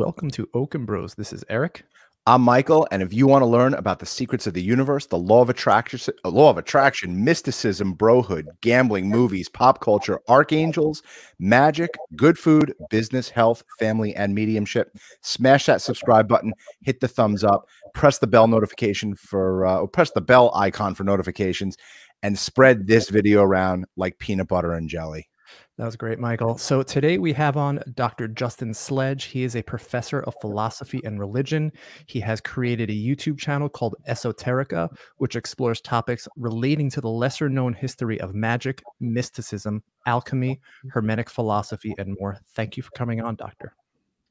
welcome to Okon Bros. This is Eric. I'm Michael, and if you want to learn about the secrets of the universe, the law of attraction, mysticism, brohood, gambling, movies, pop culture, archangels, magic, good food, business, health, family, and mediumship, smash that subscribe button, hit the thumbs up, press the bell notification for press the bell icon for notifications, and spread this video around like peanut butter and jelly. That was great, Michael. So today we have on Dr. Justin Sledge. He is a professor of philosophy and religion. He has created a YouTube channel called Esoterica, which explores topics relating to the lesser-known history of magic, mysticism, alchemy, hermetic philosophy, and more. Thank you for coming on, Doctor.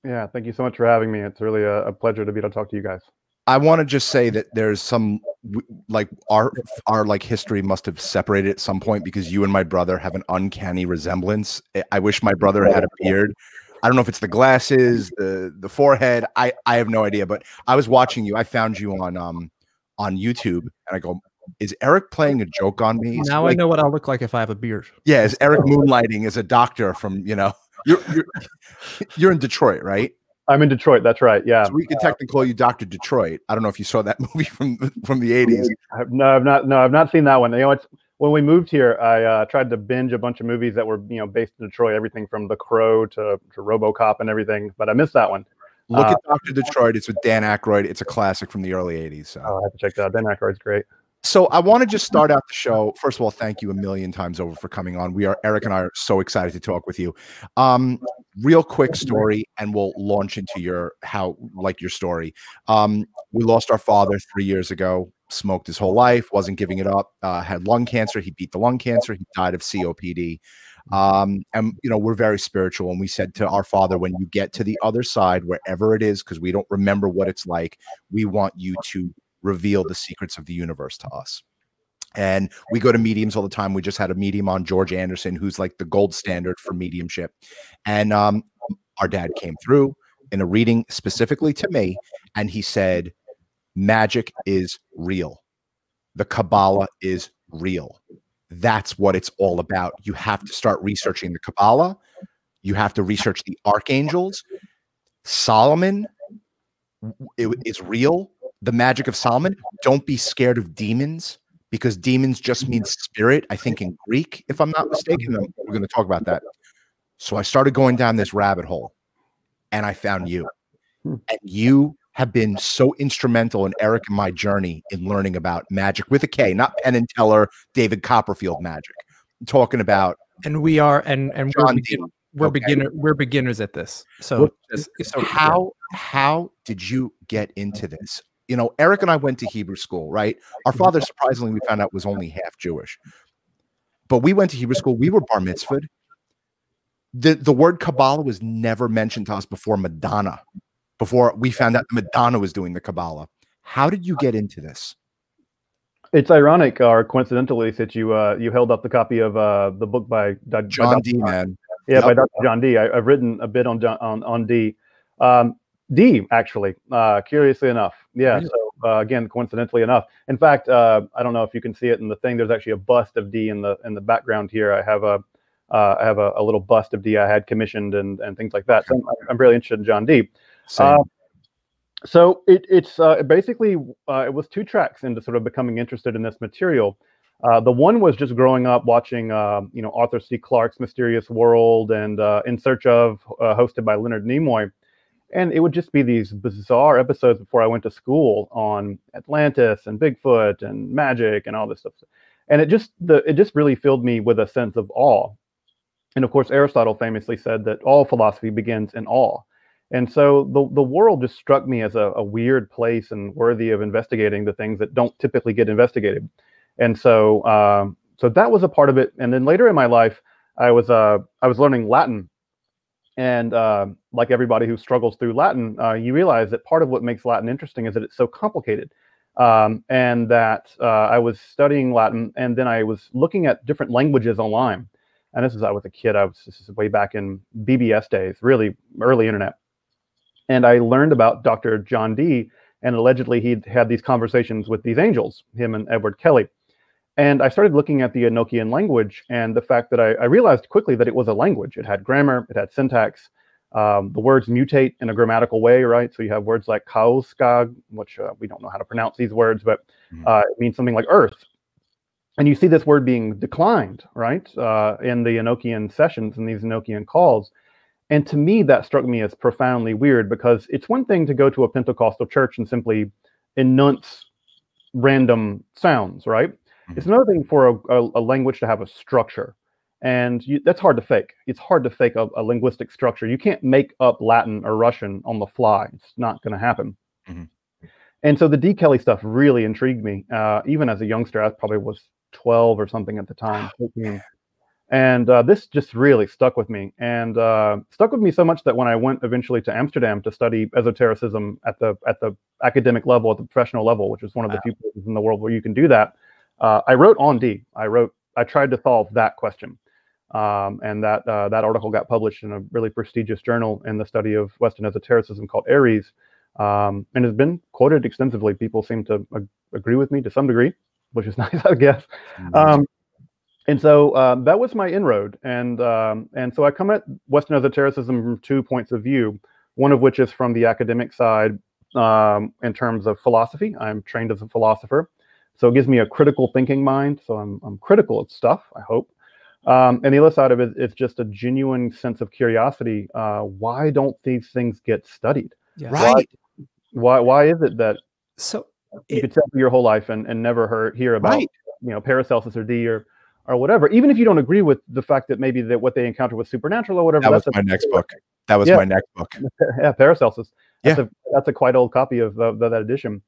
Yeah, thank you so much for having me. It's really a pleasure to be able to talk to you guys. I want to just say that there's some, like, our like history must have separated at some point, because you and my brother have an uncanny resemblance. I wish my brother had a beard. I don't know if it's the glasses, the forehead. I have no idea. But I was watching you. I found you on YouTube, and I go, is Eric playing a joke on me? Now I know what I'll look like if I have a beard. Yeah, is Eric moonlighting as a doctor from, you know, you're in Detroit, right? I'm in Detroit. That's right. Yeah. So we could technically call you Dr. Detroit. I don't know if you saw that movie from the 80s. No, I've not seen that one. You know, it's, when we moved here, I tried to binge a bunch of movies that were, you know, based in Detroit, everything from The Crow to RoboCop and everything, but I missed that one. Look at Dr. Detroit. It's with Dan Aykroyd. It's a classic from the early 80s. So. Oh, I have to check that out. Dan Aykroyd's great. So I want to just start out the show. First of all, thank you a million times over for coming on. We are, Eric and I are so excited to talk with you. Real quick story, and we'll launch into your, your story. We lost our father 3 years ago, smoked his whole life, wasn't giving it up, had lung cancer. He beat the lung cancer. He died of COPD. And, you know, we're very spiritual. And we said to our father, when you get to the other side, wherever it is, because we don't remember what it's like, we want you to reveal the secrets of the universe to us. And we go to mediums all the time. We just had a medium on, George Anderson, who's like the gold standard for mediumship. And our dad came through in a reading specifically to me, and he said, magic is real. The Kabbalah is real. That's what it's all about. You have to start researching the Kabbalah. You have to research the archangels. Solomon is real. The magic of Solomon. Don't be scared of demons, because demons just means spirit, I think, in Greek, if I'm not mistaken. We're going to talk about that. So I started going down this rabbit hole, and I found you. And you have been so instrumental in Eric and my journey in learning about magic with a K, not Penn and Teller, David Copperfield magic. I'm talking about. And we are, and John Dee. We're beginners at this. So, how did you get into this? You know, Eric and I went to Hebrew school, right? Our father, surprisingly, we found out, was only half Jewish. But we went to Hebrew school. We were bar mitzvahed. The word Kabbalah was never mentioned to us before Madonna, before we found out Madonna was doing the Kabbalah. How did you get into this? It's ironic, or coincidentally, that you you held up the copy of the book by John Dee, man. Yeah, yep. By Dr. John Dee. I've written a bit on Dee. D, actually, curiously enough. Yeah, really? So again, coincidentally enough. In fact, I don't know if you can see it in the thing. There's actually a bust of D in the background here. I have a little bust of D I had commissioned and things like that. So I'm really interested in John Dee. So it's basically, it was two tracks into sort of becoming interested in this material. The one was just growing up watching, you know, Arthur C. Clarke's Mysterious World and In Search Of, hosted by Leonard Nimoy. And it would just be these bizarre episodes before I went to school on Atlantis and Bigfoot and magic and all this stuff. And it just really filled me with a sense of awe. And of course, Aristotle famously said that all philosophy begins in awe. And so the world just struck me as a weird place and worthy of investigating the things that don't typically get investigated. And so so that was a part of it. And then later in my life, I was learning Latin. And like everybody who struggles through Latin, you realize that part of what makes Latin interesting is that it's so complicated. And that I was studying Latin, and then I was looking at different languages online. And this is, I was a kid. This is way back in BBS days, really early internet. And I learned about Dr. John Dee, and allegedly he'd had these conversations with these angels, him and Edward Kelley. And I started looking at the Enochian language, and the fact that I realized quickly that it was a language. It had grammar, it had syntax, The words mutate in a grammatical way, right? So you have words like kaoskag, which we don't know how to pronounce these words, but it means something like earth. And you see this word being declined, right, in the Enochian sessions, in these Enochian calls. And to me, that struck me as profoundly weird, because it's one thing to go to a Pentecostal church and simply enunce random sounds, right? It's another thing for a language to have a structure. And that's hard to fake. It's hard to fake a linguistic structure. You can't make up Latin or Russian on the fly. It's not going to happen. And so the D. Kelly stuff really intrigued me. Even as a youngster, I probably was 12 or something at the time. And this just really stuck with me. And stuck with me so much that when I went eventually to Amsterdam to study esotericism at the academic level, at the professional level, which is one of the few places in the world where you can do that, I wrote on D. I tried to solve that question. And that article got published in a really prestigious journal in the study of Western esotericism called Aries, and has been quoted extensively. People seem to agree with me to some degree, which is nice, I guess. And so that was my inroad. And so I come at Western esotericism from two points of view, one of which is from the academic side in terms of philosophy. I'm trained as a philosopher, so it gives me a critical thinking mind. So I'm critical of stuff, I hope. And the other side of it is just a genuine sense of curiosity. Why don't these things get studied? Yeah. Right. Why is it that you could study your whole life and never hear about you know, Paracelsus or Dee or whatever, even if you don't agree with the fact that maybe that what they encountered was supernatural or whatever. That was my next book. That was my next book. Yeah, Paracelsus. That's a quite old copy of that edition.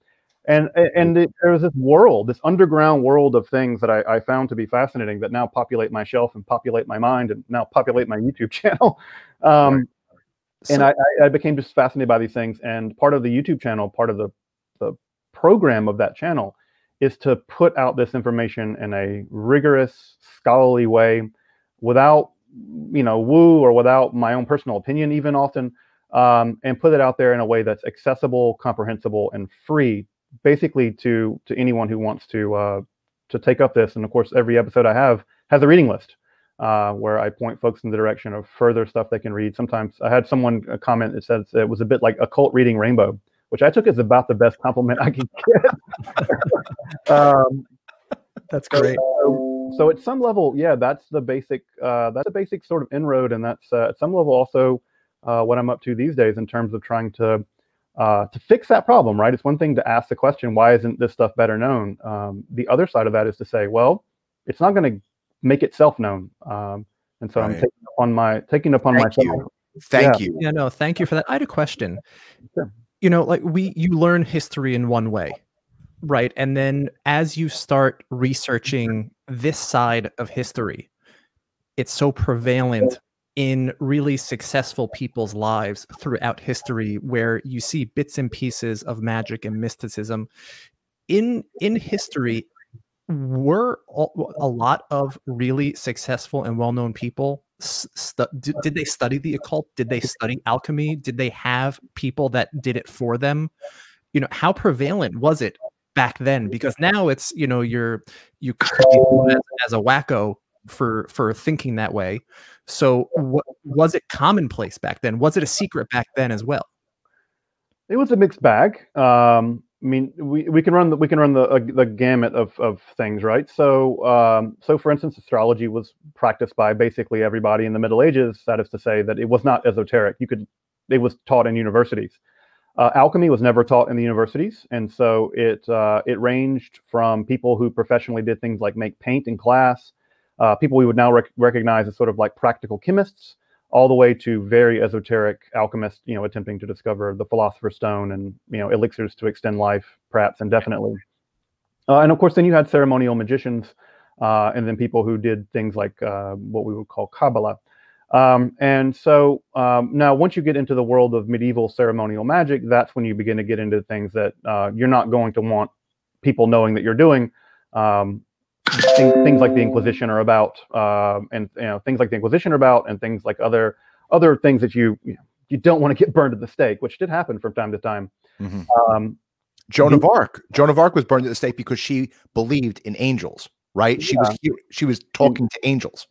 And there was this world, this underground world of things that I found to be fascinating that now populate my shelf and populate my mind and now populate my YouTube channel. And I became just fascinated by these things. And part of the YouTube channel, part of the program of that channel is to put out this information in a rigorous, scholarly way without, you know, woo or without my own personal opinion even often, and put it out there in a way that's accessible, comprehensible, and free, basically to anyone who wants to take up this. And of course, every episode I have has a reading list where I point folks in the direction of further stuff they can read. Sometimes I had someone comment that says it was a bit like occult reading rainbow, which I took as about the best compliment I could get. That's great. So at some level, yeah, that's the basic sort of inroad, and that's at some level also what I'm up to these days in terms of trying to fix that problem, right? It's one thing to ask the question, why isn't this stuff better known? The other side of that is to say, well, it's not going to make itself known. And so I'm taking upon myself. Thank you. Yeah, no, thank you for that. I had a question. Sure. You know, like you learn history in one way, right? And then as you start researching this side of history, it's so prevalent in really successful people's lives throughout history, where you see bits and pieces of magic and mysticism in history. Were a lot of really successful and well-known people, did they study the occult? Did they study alchemy? Did they have people that did it for them? You know, how prevalent was it back then? Because now it's, you know, you could be known as a wacko for thinking that way. So was it commonplace back then? Was it a secret back then as well? It was a mixed bag. I mean, we can run the gamut of things, right? So so for instance, astrology was practiced by basically everybody in the Middle Ages. That is to say that it was not esoteric. It was taught in universities. Alchemy was never taught in the universities, and so it ranged from people who professionally did things like make paint in class, people we would now recognize as sort of like practical chemists, all the way to very esoteric alchemists, you know, attempting to discover the Philosopher's Stone and, you know, elixirs to extend life, perhaps indefinitely. And of course, then you had ceremonial magicians, and then people who did things like what we would call Kabbalah. And so now once you get into the world of medieval ceremonial magic, that's when you begin to get into things that you're not going to want people knowing that you're doing. Things like the Inquisition are about, and things like other things that you don't want to get burned at the stake, which did happen from time to time. Joan of Arc was burned at the stake because she believed in angels, right? She was talking to angels.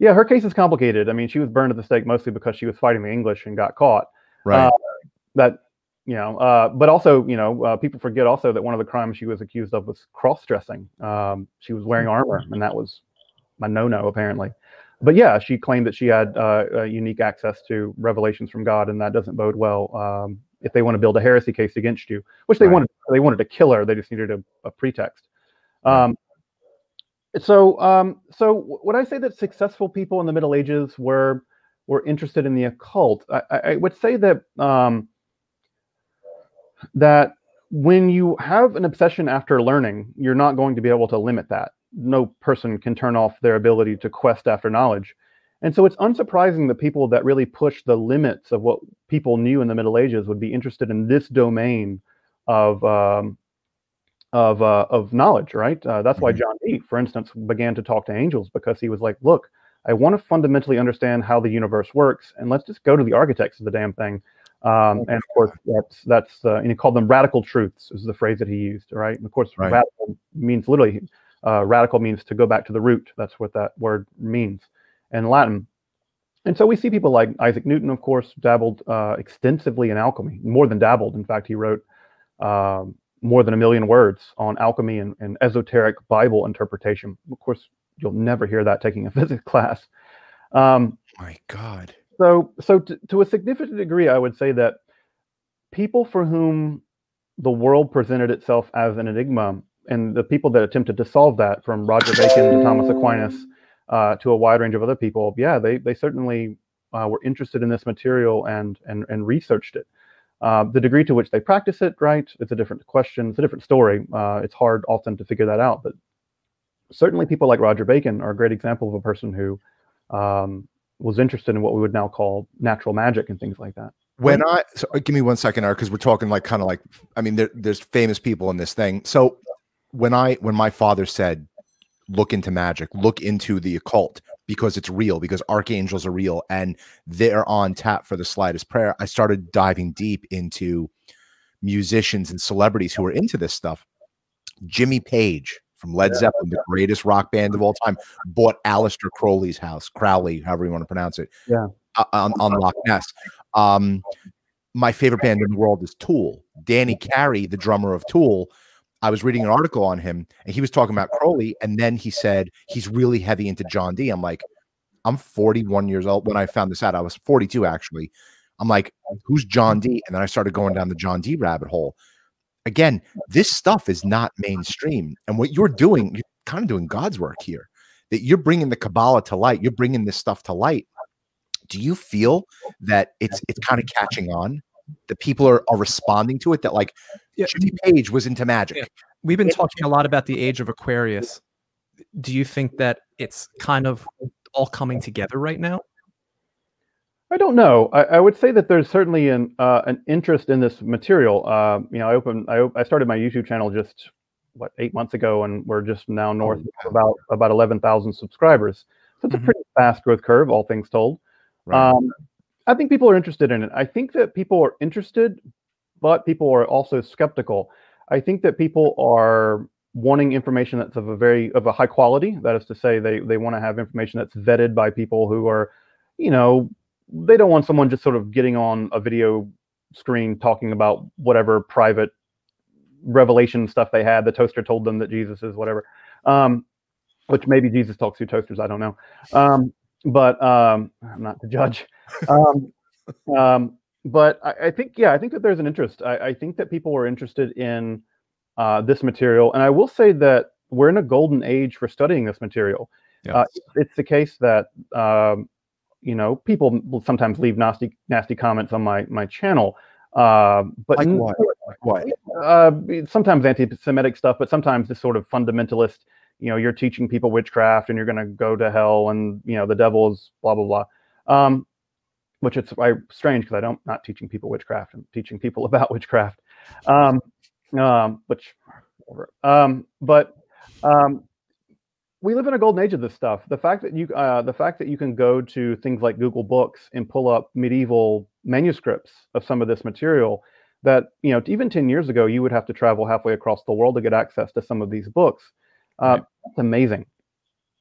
Yeah, her case is complicated. I mean, she was burned at the stake mostly because she was fighting the English and got caught. Right. But also, people forget also that one of the crimes she was accused of was cross-dressing. She was wearing armor, and that was a no-no, apparently. But yeah, she claimed that she had unique access to revelations from God, and that doesn't bode well if they want to build a heresy case against you, which they wanted. They wanted to kill her. They just needed a pretext. So would I say that successful people in the Middle Ages were interested in the occult? I would say that that when you have an obsession after learning, you're not going to be able to limit that. No person can turn off their ability to quest after knowledge. And so it's unsurprising that people that really push the limits of what people knew in the Middle Ages would be interested in this domain of knowledge, right? That's why John Dee, for instance, began to talk to angels, because he was like, look, I want to fundamentally understand how the universe works, and let's just go to the architects of the damn thing. And of course, and he called them radical truths, is the phrase that he used, right? And of course, radical means literally, radical means to go back to the root. That's what that word means in Latin. And so we see people like Isaac Newton, of course, dabbled extensively in alchemy, more than dabbled. In fact, he wrote more than 1 million words on alchemy and esoteric Bible interpretation. Of course, you'll never hear that taking a physics class. My God. So to a significant degree, I would say that people for whom the world presented itself as an enigma, and the people that attempted to solve that, from Roger Bacon to Thomas Aquinas to a wide range of other people, yeah, they certainly were interested in this material and researched it. The degree to which they practice it, right, it's a different question, it's a different story. It's hard often to figure that out, but certainly people like Roger Bacon are a great example of a person who was interested in what we would now call natural magic and things like that. When I, so give me 1 second, Eric, because we're talking like kind of like, I mean, there's famous people in this thing. So when my father said, look into magic, look into the occult, because it's real, because archangels are real and they're on tap for the slightest prayer, I started diving deep into musicians and celebrities who are into this stuff. Jimmy Page from Led Zeppelin, the greatest rock band of all time, bought Aleister Crowley's house, Crowley, however you want to pronounce it, on Loch Ness. My favorite band in the world is Tool. Danny Carey, the drummer of Tool, I was reading an article on him, and he was talking about Crowley, and then he said he's really heavy into John Dee. I'm like, I'm 41 years old. When I found this out, I was 42, actually. I'm like, who's John Dee? And then I started going down the John Dee rabbit hole. Again, this stuff is not mainstream. And what you're doing, you're kind of doing God's work here, that you're bringing the Kabbalah to light. You're bringing this stuff to light. Do you feel that it's kind of catching on? The people are responding to it, that like Jimmy Page was into magic. Yeah. We've been talking a lot about the age of Aquarius. Do you think that it's kind of all coming together right now? I don't know. I would say that there's certainly an interest in this material. I started my YouTube channel just what 8 months ago, and we're just now north of about 11,000 subscribers. So it's a pretty fast growth curve, all things told. Right. I think people are interested in it. I think that people are interested, but people are also skeptical. I think that people are wanting information that's of a high quality. That is to say, they want to have information that's vetted by people who are, they don't want someone just sort of getting on a video screen talking about whatever private revelation stuff they had. The toaster told them that Jesus is whatever, which maybe Jesus talks to toasters. I don't know. But I'm not the judge. But I think that there's an interest. I think that people are interested in this material. And I will say that we're in a golden age for studying this material. Yes. It's the case that, people will sometimes leave nasty comments on my channel. But like what? Sometimes anti-Semitic stuff, but sometimes this sort of fundamentalist, you're teaching people witchcraft and you're going to go to hell and, the devil's blah, blah, blah. Which it's strange because I'm not teaching people witchcraft. I'm teaching people about witchcraft. We live in a golden age of this stuff. The fact that you can go to things like Google Books and pull up medieval manuscripts of some of this material that, even 10 years ago, you would have to travel halfway across the world to get access to some of these books. That's amazing.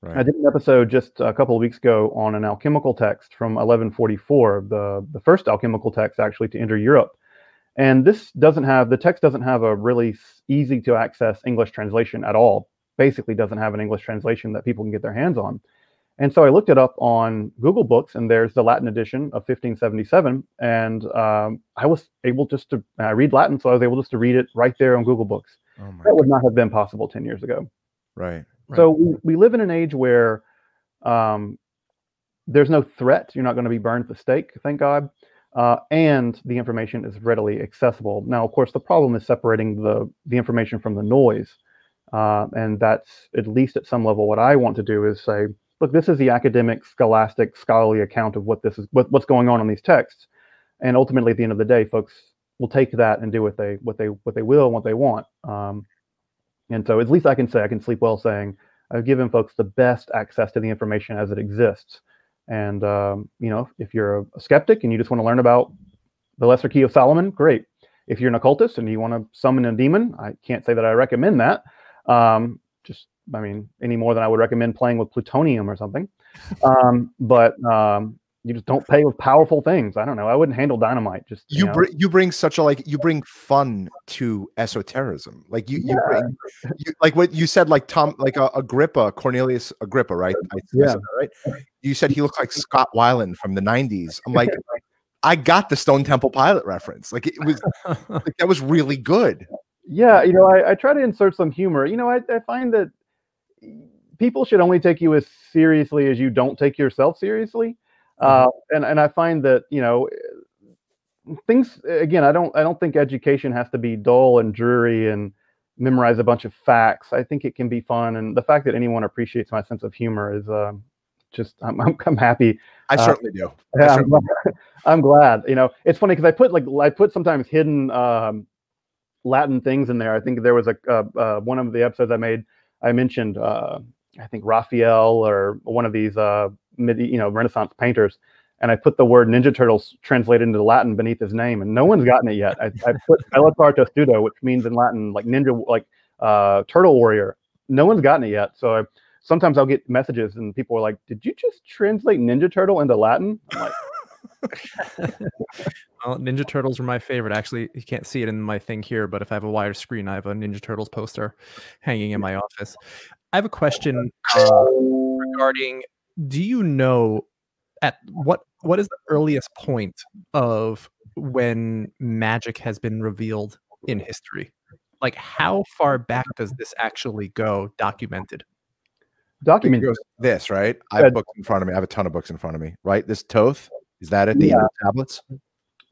Right. I did an episode just a couple of weeks ago on an alchemical text from 1144, the first alchemical text actually to enter Europe. And this doesn't have, the text doesn't have a really easy to access English translation at all. Basically doesn't have an English translation that people can get their hands on. And so I looked it up on Google Books, and there's the Latin edition of 1577. And I was able just to read Latin, so I was able just to read it right there on Google Books. Oh my God. Would not have been possible 10 years ago. Right. Right. So we live in an age where there's no threat. You're not going to be burned at the stake, thank God. And the information is readily accessible. Now, of course, the problem is separating the information from the noise. And that's, at least at some level, what I want to do is say, look, this is the academic, scholastic, scholarly account of what this is, what's going on in these texts. And ultimately, at the end of the day, folks will take that and do what they will and what they want. And so at least I can say, I can sleep well saying, I've given folks the best access to the information as it exists. And, you know, if you're a skeptic and you just want to learn about the Lesser Key of Solomon, great. If you're an occultist and you want to summon a demon, I can't say that I recommend that. I mean, any more than I would recommend playing with plutonium or something. You just don't play with powerful things. I don't know. I wouldn't handle dynamite. Just you bring such a you bring fun to esotericism. Like you bring like what you said. Like Agrippa, Cornelius Agrippa, right? Right. You said he looked like Scott Weiland from the '90s. I'm like, I got the Stone Temple Pilot reference. Like it was like, that was really good. Yeah, you know, I try to insert some humor. You know, I find that people should only take you as seriously as you don't take yourself seriously. And I find that, you know, things, again, I don't think education has to be dull and dreary and memorize a bunch of facts. I think it can be fun. And the fact that anyone appreciates my sense of humor is just, I'm happy. I certainly do. Yeah, I'm glad, you know, it's funny because I put sometimes hidden Latin things in there. I think there was one of the episodes I made, I mentioned, I think Raziel or one of these, Renaissance painters, and I put the word Ninja Turtles translated into Latin beneath his name, and no one's gotten it yet. I put Eletarto Studo, which means in Latin like ninja, like turtle warrior. No one's gotten it yet. So sometimes I'll get messages, and people are like, "Did you just translate Ninja Turtle into Latin?" I'm like, well, Ninja Turtles are my favorite. Actually, you can't see it in my thing here, but if I have a wider screen, I have a Ninja Turtles poster hanging in my office. I have a question regarding. Do you know at what is the earliest point of when magic has been revealed in history? Like, how far back does this actually go documented? Documented. This, right? I have books in front of me. I have a ton of books in front of me, right? This Toth, is that at the end of tablets?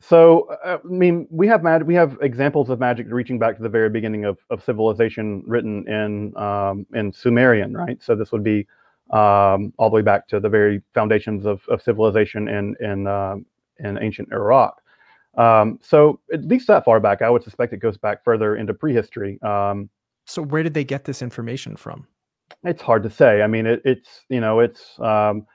So, I mean, we have examples of magic reaching back to the very beginning of civilization written in Sumerian, right? So this would be all the way back to the very foundations of civilization in ancient Iraq. So at least that far back, I would suspect it goes back further into prehistory. So where did they get this information from? It's hard to say. I mean, it's hard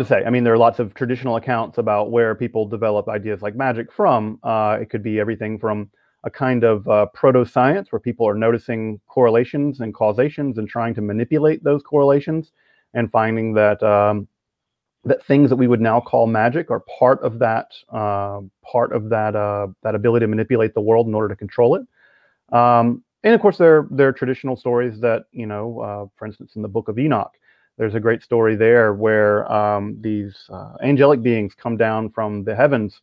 to say. I mean, there are lots of traditional accounts about where people develop ideas like magic from. It could be everything from a kind of proto-science where people are noticing correlations and causations and trying to manipulate those correlations and finding that that things that we would now call magic are part of that ability to manipulate the world in order to control it. And of course, there are traditional stories that, you know, for instance, in the Book of Enoch, there's a great story there where these angelic beings come down from the heavens.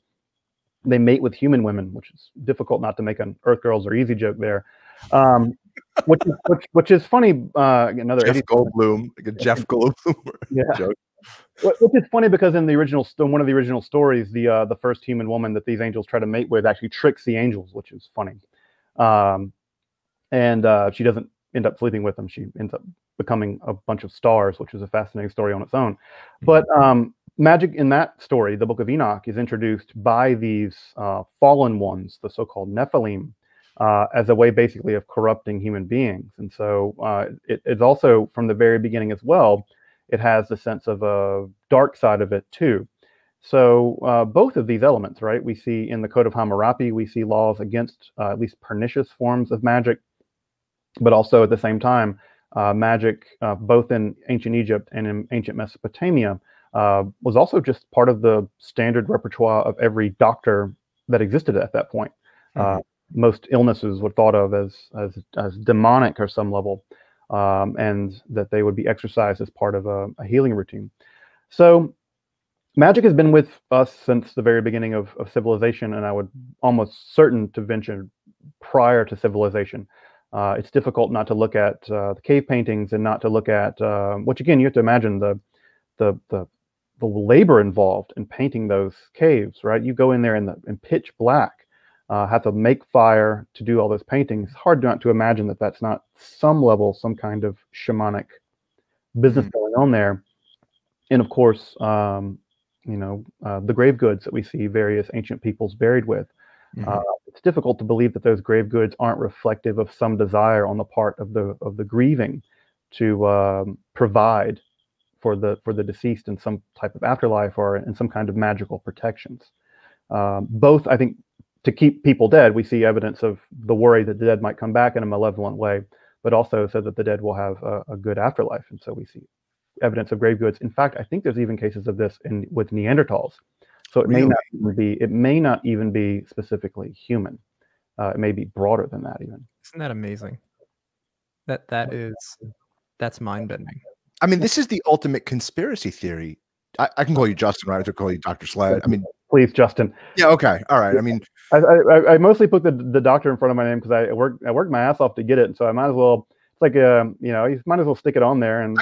They mate with human women, which is difficult not to make an Earth Girls Are Easy joke there, which is funny. Another Jeff Goldblum, like a Jeff Goldblum joke. Which is funny because in the original, one of the original stories, the first human woman that these angels try to mate with actually tricks the angels, which is funny. And she doesn't end up sleeping with them. She ends up becoming a bunch of stars, which is a fascinating story on its own. But magic in that story, the Book of Enoch, is introduced by these fallen ones, the so-called Nephilim, as a way basically of corrupting human beings. And so it's also from the very beginning as well, it has the sense of a dark side of it too. So both of these elements, right? We see in the Code of Hammurabi, we see laws against at least pernicious forms of magic, but also at the same time, magic, both in ancient Egypt and in ancient Mesopotamia, was also just part of the standard repertoire of every doctor that existed at that point. Most illnesses were thought of as demonic or some level, and that they would be exercised as part of a healing routine. So magic has been with us since the very beginning of civilization, and I would almost certain to venture prior to civilization. It's difficult not to look at the cave paintings and not to look at, which again, you have to imagine the labor involved in painting those caves, right? You go in there in pitch black, have to make fire to do all those paintings. It's hard not to imagine that that's not some level, some kind of shamanic business going on there. And of course, you know, the grave goods that we see various ancient peoples buried with. It's difficult to believe that those grave goods aren't reflective of some desire on the part of the grieving to provide for the deceased in some type of afterlife or in some kind of magical protections. Both, I think, to keep people dead, we see evidence of the worry that the dead might come back in a malevolent way, but also so that the dead will have a good afterlife. And so we see evidence of grave goods. In fact, I think there's even cases of this in with Neanderthals. So it may not even be, it may not even be specifically human. It may be broader than that even. Isn't that amazing? That's mind-bending. I mean, this is the ultimate conspiracy theory. I can call you Justin, right? I could call you Dr. Sled. I mean, please, Justin. Yeah. Okay. All right. I mean, I mostly put the doctor in front of my name because I worked my ass off to get it, so I might as well. It's like you know, you might as well stick it on there. And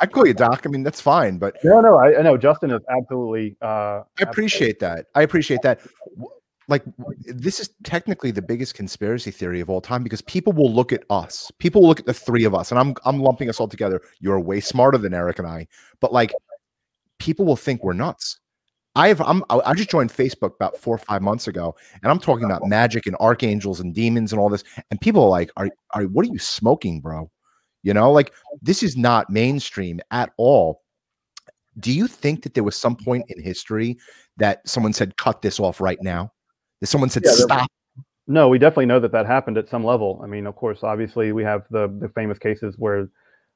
I call you Doc. I mean, that's fine. But no, I know Justin is absolutely. I appreciate that. I appreciate that. Like, this is technically the biggest conspiracy theory of all time, because people will look at us. People will look at the three of us, and I'm lumping us all together. You're way smarter than Eric and I, but like, people will think we're nuts. I just joined Facebook about 4 or 5 months ago, and I'm talking about magic and archangels and demons and all this, and people are like, what are you smoking, bro? You know, like, this is not mainstream at all. Do you think that there was some point in history that someone said, cut this off right now? That someone said, stop? No, we definitely know that that happened at some level. I mean, of course, obviously, we have the famous cases where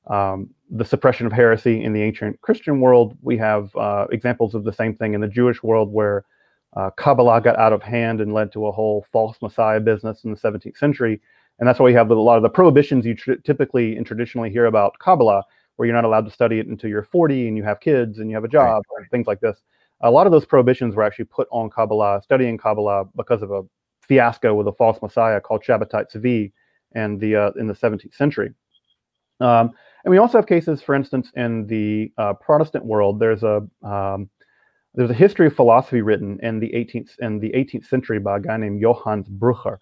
the suppression of heresy in the ancient Christian world. We have examples of the same thing in the Jewish world, where Kabbalah got out of hand and led to a whole false messiah business in the 17th century. And that's why we have a lot of the prohibitions you typically and traditionally hear about Kabbalah, where you're not allowed to study it until you're 40 and you have kids and you have a job, right, and things like this. A lot of those prohibitions were actually put on Kabbalah, studying Kabbalah, because of a fiasco with a false messiah called Shabbatai Tzvi in the 17th century. And we also have cases, for instance, in the Protestant world. There's a history of philosophy written in the 18th century by a guy named Johannes Brucher.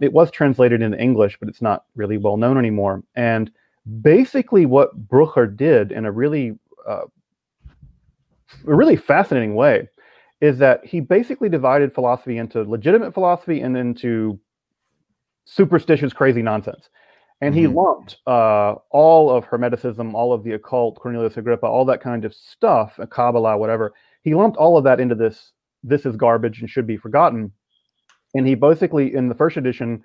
It was translated into English, but it's not really well known anymore. And basically, what Brucher did in a really fascinating way is that he basically divided philosophy into legitimate philosophy and into superstitious, crazy nonsense. And he lumped all of Hermeticism, all of the occult, Cornelius Agrippa, all that kind of stuff, Kabbalah, whatever. He lumped all of that into this is garbage and should be forgotten. And he basically, in the first edition,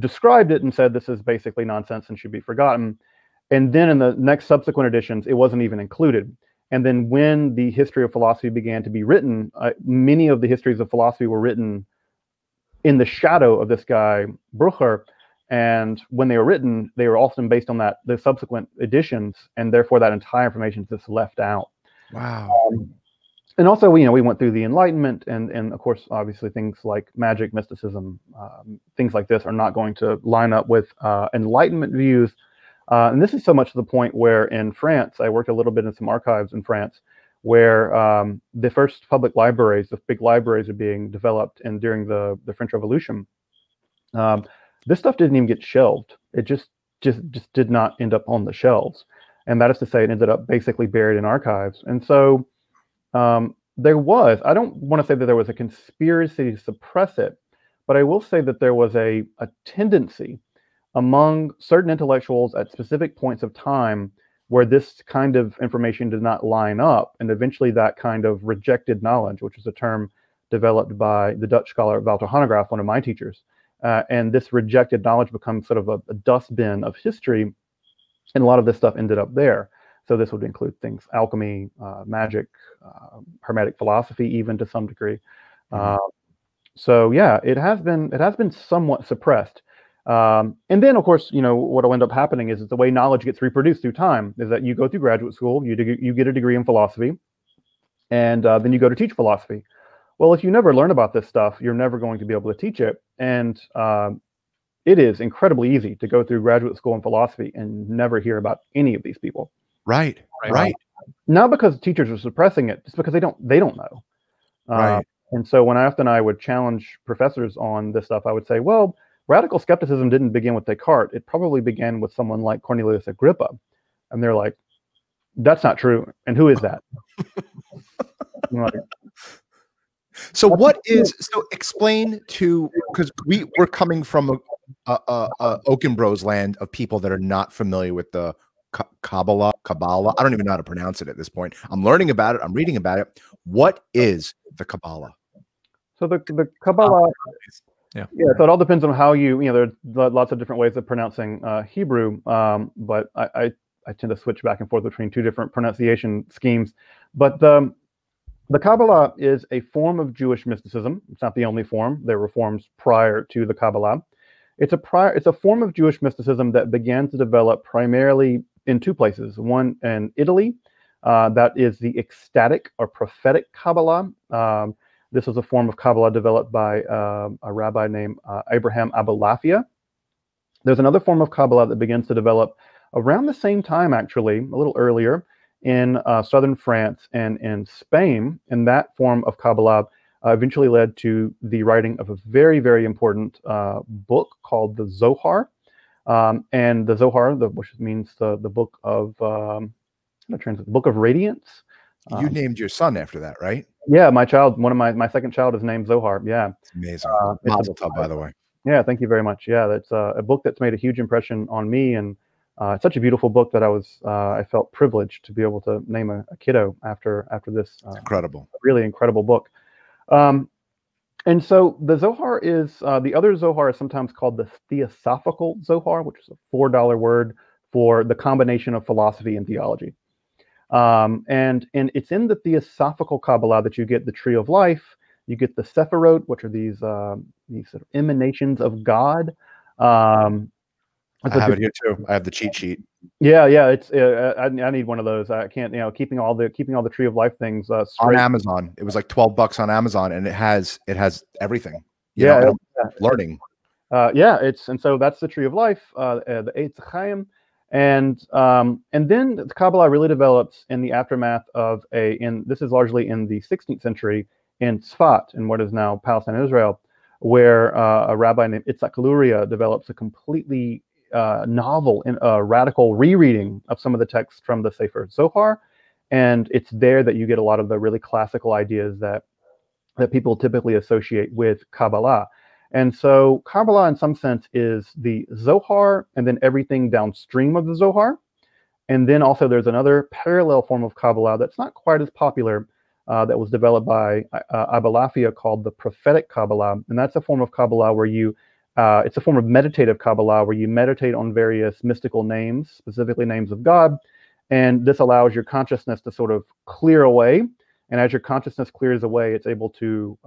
described it and said this is basically nonsense and should be forgotten. And then in the next subsequent editions, it wasn't even included. And then when the history of philosophy began to be written, many of the histories of philosophy were written in the shadow of this guy, Brucher. And when they were written, they were often based on that, the subsequent editions, and therefore that entire information is just left out. Wow. And also, you know, we went through the Enlightenment, and of course, obviously, things like magic, mysticism, things like this are not going to line up with Enlightenment views. And this is so much to the point where in France, I worked a little bit in some archives in France, where the first public libraries, the big libraries, are being developed, and during the French Revolution. This stuff didn't even get shelved. It just did not end up on the shelves. And that is to say, it ended up basically buried in archives. And so there was, I don't want to say that there was a conspiracy to suppress it, but I will say that there was a tendency among certain intellectuals at specific points of time where this kind of information did not line up. And eventually that kind of rejected knowledge, which is a term developed by the Dutch scholar Walter Hanegraaff, one of my teachers. And this rejected knowledge becomes sort of a dustbin of history And a lot of this stuff ended up there. So this would include things, alchemy, magic, hermetic philosophy, even to some degree. So yeah, it has been somewhat suppressed. And then, of course, you know, what will end up happening is the way knowledge gets reproduced through time is that you go through graduate school, you get a degree in philosophy, and then you go to teach philosophy. Well, if you never learn about this stuff, you're never going to be able to teach it. And it is incredibly easy to go through graduate school in philosophy and never hear about any of these people. Right, right. Not because teachers are suppressing it, just because they don't know. Right. And so when I would challenge professors on this stuff, I would say, well, radical skepticism didn't begin with Descartes. It probably began with someone like Cornelius Agrippa. And they're like, that's not true. And who is that? So what is, so explain to, because we're coming from a Okon Bros land of people that are not familiar with the Kabbalah. I don't even know how to pronounce it at this point. I'm learning about it. I'm reading about it. What is the Kabbalah? So the Kabbalah, yeah. So it all depends on how there are lots of different ways of pronouncing Hebrew, but I tend to switch back and forth between two different pronunciation schemes. But the Kabbalah is a form of Jewish mysticism. It's not the only form. There were forms prior to the Kabbalah. It's a form of Jewish mysticism that began to develop primarily in two places. One in Italy, that is the ecstatic or prophetic Kabbalah. This was a form of Kabbalah developed by a rabbi named Abraham Abulafia. There's another form of Kabbalah that begins to develop around the same time, actually, a little earlier, in southern France and in Spain. And that form of Kabbalah eventually led to the writing of a very, very important book called the Zohar. And the Zohar, which means the book of the Book of Radiance. You named your son after that, right? Yeah, my child, my second child is named Zohar. Yeah, it's amazing. Mazel tov, by the way. Yeah, thank you very much. Yeah, that's a book that's made a huge impression on me, and it's such a beautiful book that I felt privileged to be able to name a kiddo after this really incredible book. And so the Zohar is, the other Zohar is sometimes called the Theosophical Zohar, which is a $4 word for the combination of philosophy and theology. And it's in the Theosophical Kabbalah that you get the Tree of Life, you get the Sephirot, which are these sort of emanations of God. I have it here too. I have the cheat sheet. Yeah, yeah. It's I need one of those. I can't, keeping all the Tree of Life things on Amazon. It was like $12 on Amazon, and it has everything. Learning. And so that's the Tree of Life, the Eitz Chaim, and then the Kabbalah really develops in the aftermath of this is largely in the 16th century in Tzfat, in what is now Palestine and Israel, where a rabbi named Itzhak Luria develops a completely novel and radical rereading of some of the texts from the Sefer Zohar, and it's there that you get a lot of the really classical ideas that people typically associate with Kabbalah. And so Kabbalah, in some sense, is the Zohar and then everything downstream of the Zohar. And then also there's another parallel form of Kabbalah that's not quite as popular, that was developed by Abulafia, called the prophetic Kabbalah, and that's a form of Kabbalah where you it's a form of meditative Kabbalah where you meditate on various mystical names, specifically names of God, and this allows your consciousness to sort of clear away. And as your consciousness clears away, it's able to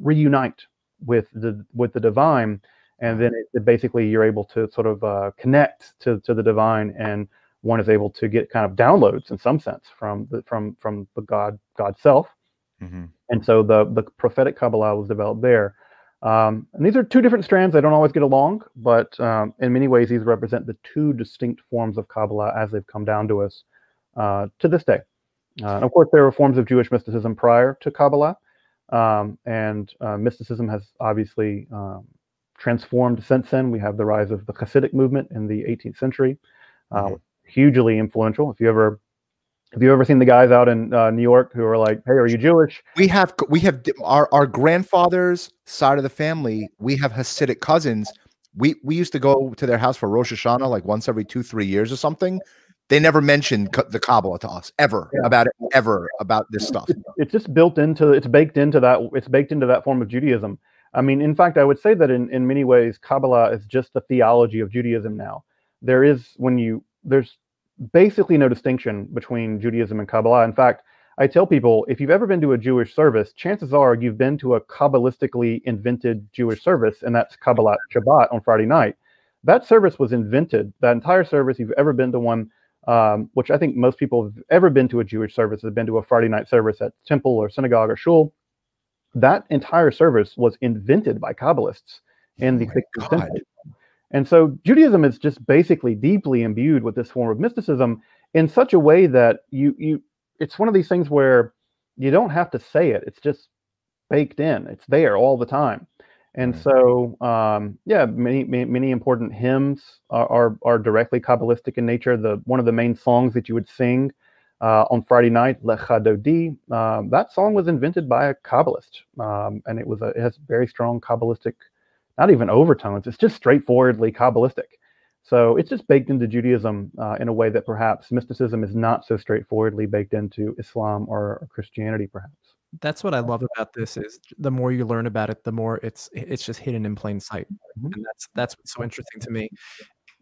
reunite with the divine, and then it basically you're able to sort of connect to the divine, and one is able to get kind of downloads in some sense from the God self. Mm-hmm. And so the prophetic Kabbalah was developed there. And these are two different strands. They don't always get along, but in many ways, these represent the two distinct forms of Kabbalah as they've come down to us to this day. And of course, there were forms of Jewish mysticism prior to Kabbalah, and mysticism has obviously transformed since then. We have the rise of the Hasidic movement in the 18th century, hugely influential. Have you ever seen the guys out in New York who are like, "Hey, are you Jewish?" We have our grandfather's side of the family. We have Hasidic cousins. We used to go to their house for Rosh Hashanah like once every 2-3 years or something. They never mentioned the Kabbalah to us ever about this stuff. It's just baked into that form of Judaism. I mean, in fact, I would say that in many ways, Kabbalah is just the theology of Judaism now. There is when you there's basically no distinction between Judaism and Kabbalah. In fact, I tell people, if you've ever been to a Jewish service, chances are you've been to a Kabbalistically invented Jewish service, and that's Kabbalat Shabbat on Friday night. That service was invented. That entire service, you've ever been to one, which I think most people have ever been to a Jewish service, have been to a Friday night service at temple or synagogue or shul. That entire service was invented by Kabbalists in the 16th century. And so Judaism is just basically deeply imbued with this form of mysticism in such a way that it's one of these things where you don't have to say it. It's just baked in. It's there all the time. And so, yeah, many important hymns are directly Kabbalistic in nature. One of the main songs that you would sing on Friday night, Lecha Dodi, that song was invented by a Kabbalist. And it has very strong Kabbalistic, not even overtones. It's just straightforwardly Kabbalistic. So it's just baked into Judaism in a way that perhaps mysticism is not so straightforwardly baked into Islam or Christianity, perhaps. That's what I love about this is the more you learn about it, the more it's just hidden in plain sight. And that's what's so interesting to me.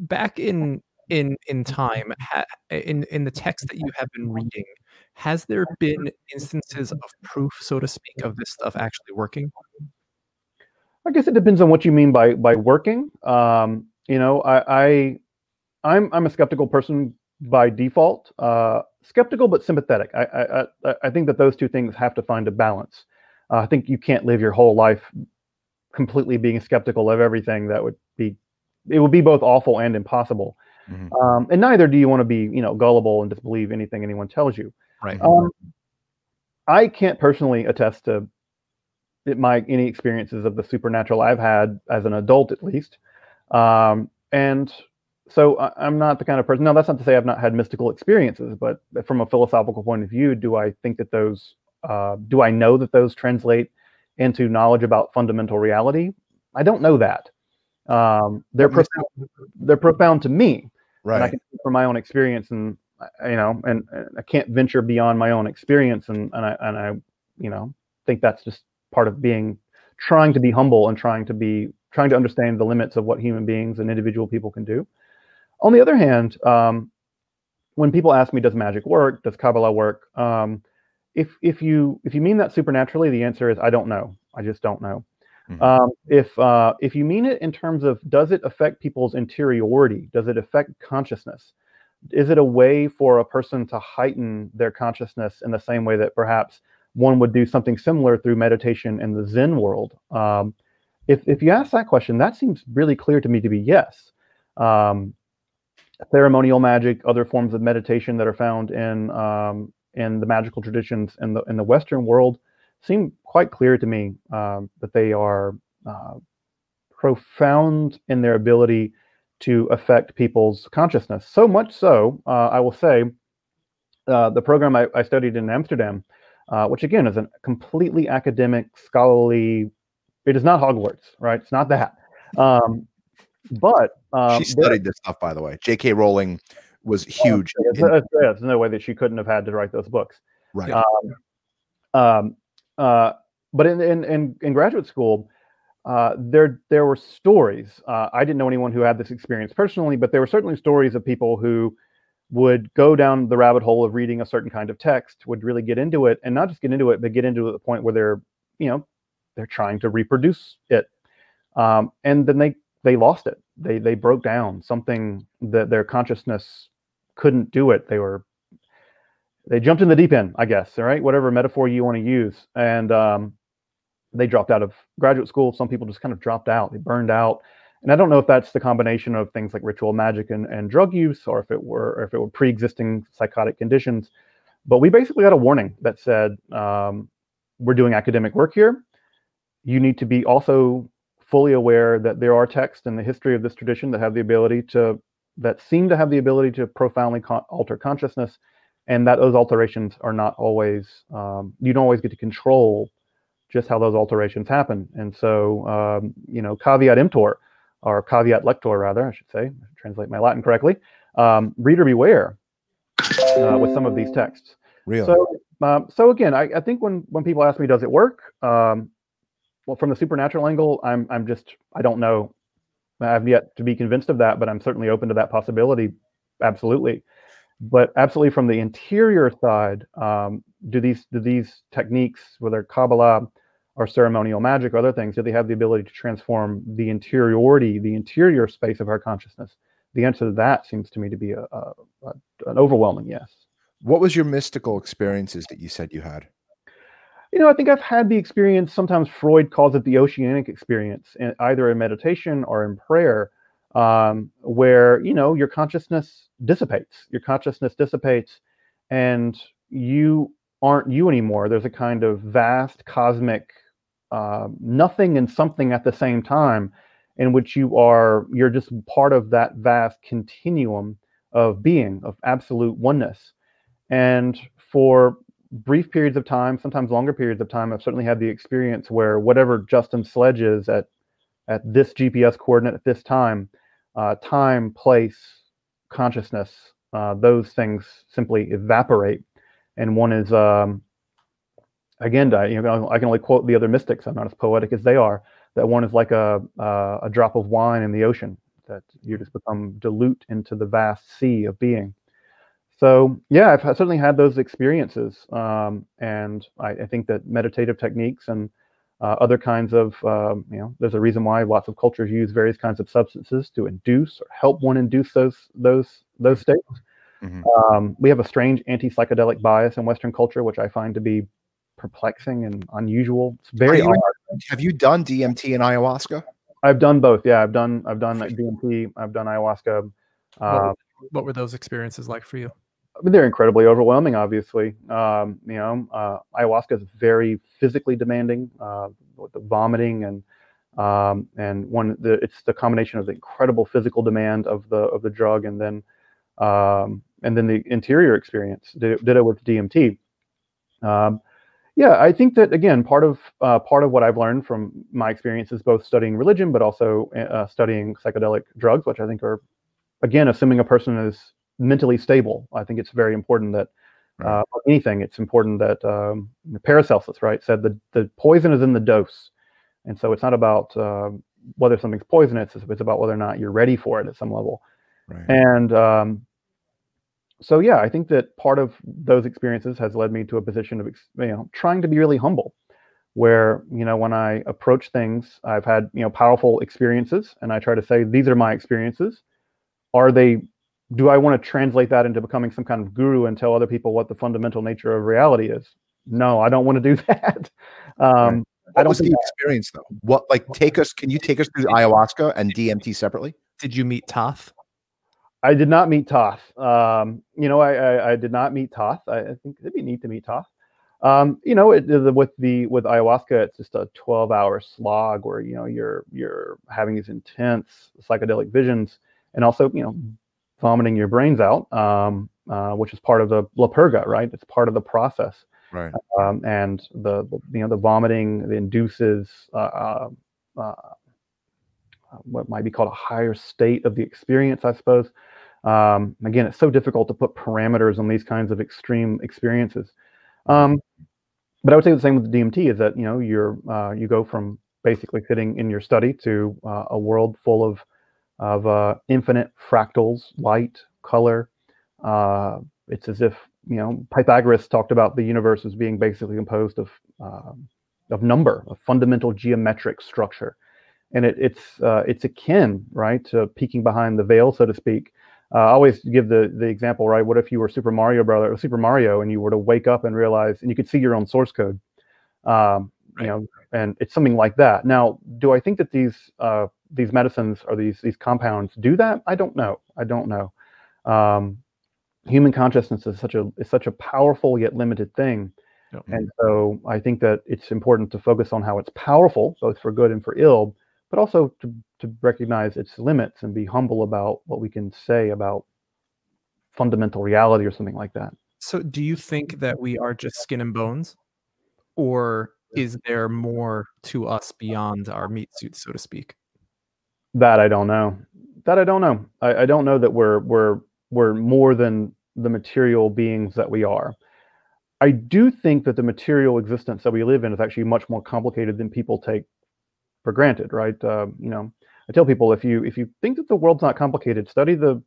Back in time, in the text that you have been reading, has there been instances of proof, so to speak, of this stuff actually working? I guess it depends on what you mean by working. You know, I'm a skeptical person by default, skeptical but sympathetic. I think that those two things have to find a balance. I think you can't live your whole life completely being skeptical of everything. That would be, it would be both awful and impossible. And neither do you want to be, you know, gullible and just believe anything anyone tells you. Right. I can't personally attest to any experiences of the supernatural I've had as an adult, at least. And so I'm not the kind of person. Now, that's not to say I've not had mystical experiences, but from a philosophical point of view, do I think that those, do I know that those translate into knowledge about fundamental reality? I don't know that. They're profound to me, right? And I can speak from my own experience, and you know, and I can't venture beyond my own experience, and I you know, think that's just part of being, trying to be humble and trying to understand the limits of what human beings and individual people can do. On the other hand, when people ask me, does magic work? Does Kabbalah work? If you mean that supernaturally, the answer is, I don't know. I just don't know. If you mean it in terms of, does it affect people's interiority? Does it affect consciousness? Is it a way for a person to heighten their consciousness in the same way that perhaps one would do something similar through meditation in the Zen world? If you ask that question, that seems really clear to me to be yes. Ceremonial magic, other forms of meditation that are found in the magical traditions in the Western world, seem quite clear to me that they are profound in their ability to affect people's consciousness. So much so, I will say, the program I studied in Amsterdam, which again is a completely academic, scholarly. It is not Hogwarts, right? It's not that. She studied this stuff, by the way. J.K. Rowling was huge. There's no way that she couldn't have had to write those books, right? But in graduate school, there were stories. I didn't know anyone who had this experience personally, but there were certainly stories of people who would go down the rabbit hole of reading a certain kind of text, would really get into it, and not just get into it, but get into it to the point where they're, you know, they're trying to reproduce it, and then they lost it. They broke down. Something that their consciousness couldn't do it. They jumped in the deep end, I guess. All right, whatever metaphor you want to use, and they dropped out of graduate school. Some people just kind of dropped out. They burned out, and I don't know if that's the combination of things like ritual magic and drug use, or if it were pre-existing psychotic conditions. But we basically got a warning that said, we're doing academic work here. You need to be also fully aware that there are texts in the history of this tradition that have the ability to, that seem to have the ability to profoundly alter consciousness, and that those alterations are not always, you don't always get to control just how those alterations happen. And so, you know, caveat emptor, or caveat lector rather, I should say, translate my Latin correctly, reader beware with some of these texts. Really? So again, I think when people ask me, does it work? Well, from the supernatural angle, I'm just, I don't know. I have yet to be convinced of that, but I'm certainly open to that possibility Absolutely. But absolutely from the interior side, do these techniques, whether Kabbalah or ceremonial magic or other things, do they have the ability to transform the interiority, the interior space of our consciousness? The answer to that seems to me to be an overwhelming yes. What was your mystical experiences that you said you had? You know, I think I've had the experience, sometimes Freud calls it the oceanic experience, in, either in meditation or in prayer, where, you know, your consciousness dissipates and you aren't you anymore. There's a kind of vast cosmic nothing and something at the same time, in which you're just part of that vast continuum of being, of absolute oneness. And for brief periods of time, sometimes longer periods of time, I've certainly had the experience where whatever Justin Sledge is at this GPS coordinate at this time, time, place, consciousness, those things simply evaporate. And one is, again, I can only quote the other mystics, I'm not as poetic as they are, that one is like a drop of wine in the ocean, that you just become dilute into the vast sea of being. So yeah, I've certainly had those experiences. And I think that meditative techniques and other kinds of, you know, there's a reason why lots of cultures use various kinds of substances to induce or help one induce those states. Mm-hmm. We have a strange anti-psychedelic bias in Western culture, which I find to be perplexing and unusual. It's very hard. Have you done DMT and ayahuasca? I've done both. Yeah, I've done like DMT. I've done ayahuasca. What were those experiences like for you? I mean, they're incredibly overwhelming. Obviously, you know, ayahuasca is very physically demanding, with the vomiting and it's the combination of the incredible physical demand of the drug and then the interior experience. Ditto with DMT. Yeah, I think that, again, part of what I've learned from my experiences, both studying religion, but also studying psychedelic drugs, which I think are, again, assuming a person is mentally stable, I think it's very important that, anything, it's important that Paracelsus, right, said that the poison is in the dose. And so it's not about whether something's poisonous, it's about whether or not you're ready for it at some level. Right. And so, yeah, I think that part of those experiences has led me to a position of, you know, trying to be really humble, where, you know, when I approach things, I've had, you know, powerful experiences, and I try to say, these are my experiences. Are they, do I want to translate that into becoming some kind of guru and tell other people what the fundamental nature of reality is? No, I don't want to do that. What was the experience though? What, like, take us, can you take us through ayahuasca and DMT separately? Did you meet Toth? I did not meet Toth. You know, I did not meet Toth. I think it'd be neat to meet Toth. You know, with ayahuasca, it's just a 12-hour slog where, you know, you're having these intense psychedelic visions and also, you know, vomiting your brains out, which is part of the La Purga, right? It's part of the process, right? And the you know, the vomiting induces what might be called a higher state of the experience, I suppose. Again, it's so difficult to put parameters on these kinds of extreme experiences. But I would say the same with the DMT is that, you know, you go from basically sitting in your study to a world full of infinite fractals, light, color. It's as if, you know, Pythagoras talked about the universe as being basically composed of number, of fundamental geometric structure. And it's akin, right, to peeking behind the veil, so to speak. I always give the example, right? What if you were Super Mario and you were to wake up and realize, and you could see your own source code, you know, and it's something like that. Now, do I think that these medicines or these compounds do that? I don't know. I don't know. Human consciousness is such a powerful yet limited thing. Yep. And so I think that it's important to focus on how it's powerful, both for good and for ill, but also to recognize its limits and be humble about what we can say about fundamental reality or something like that. So do you think that we are just skin and bones, or is there more to us beyond our meat suit, so to speak? That I don't know. I don't know that we're more than the material beings that we are. I do think that the material existence that we live in is actually much more complicated than people take for granted, right? You know, I tell people, if you think that the world's not complicated, study the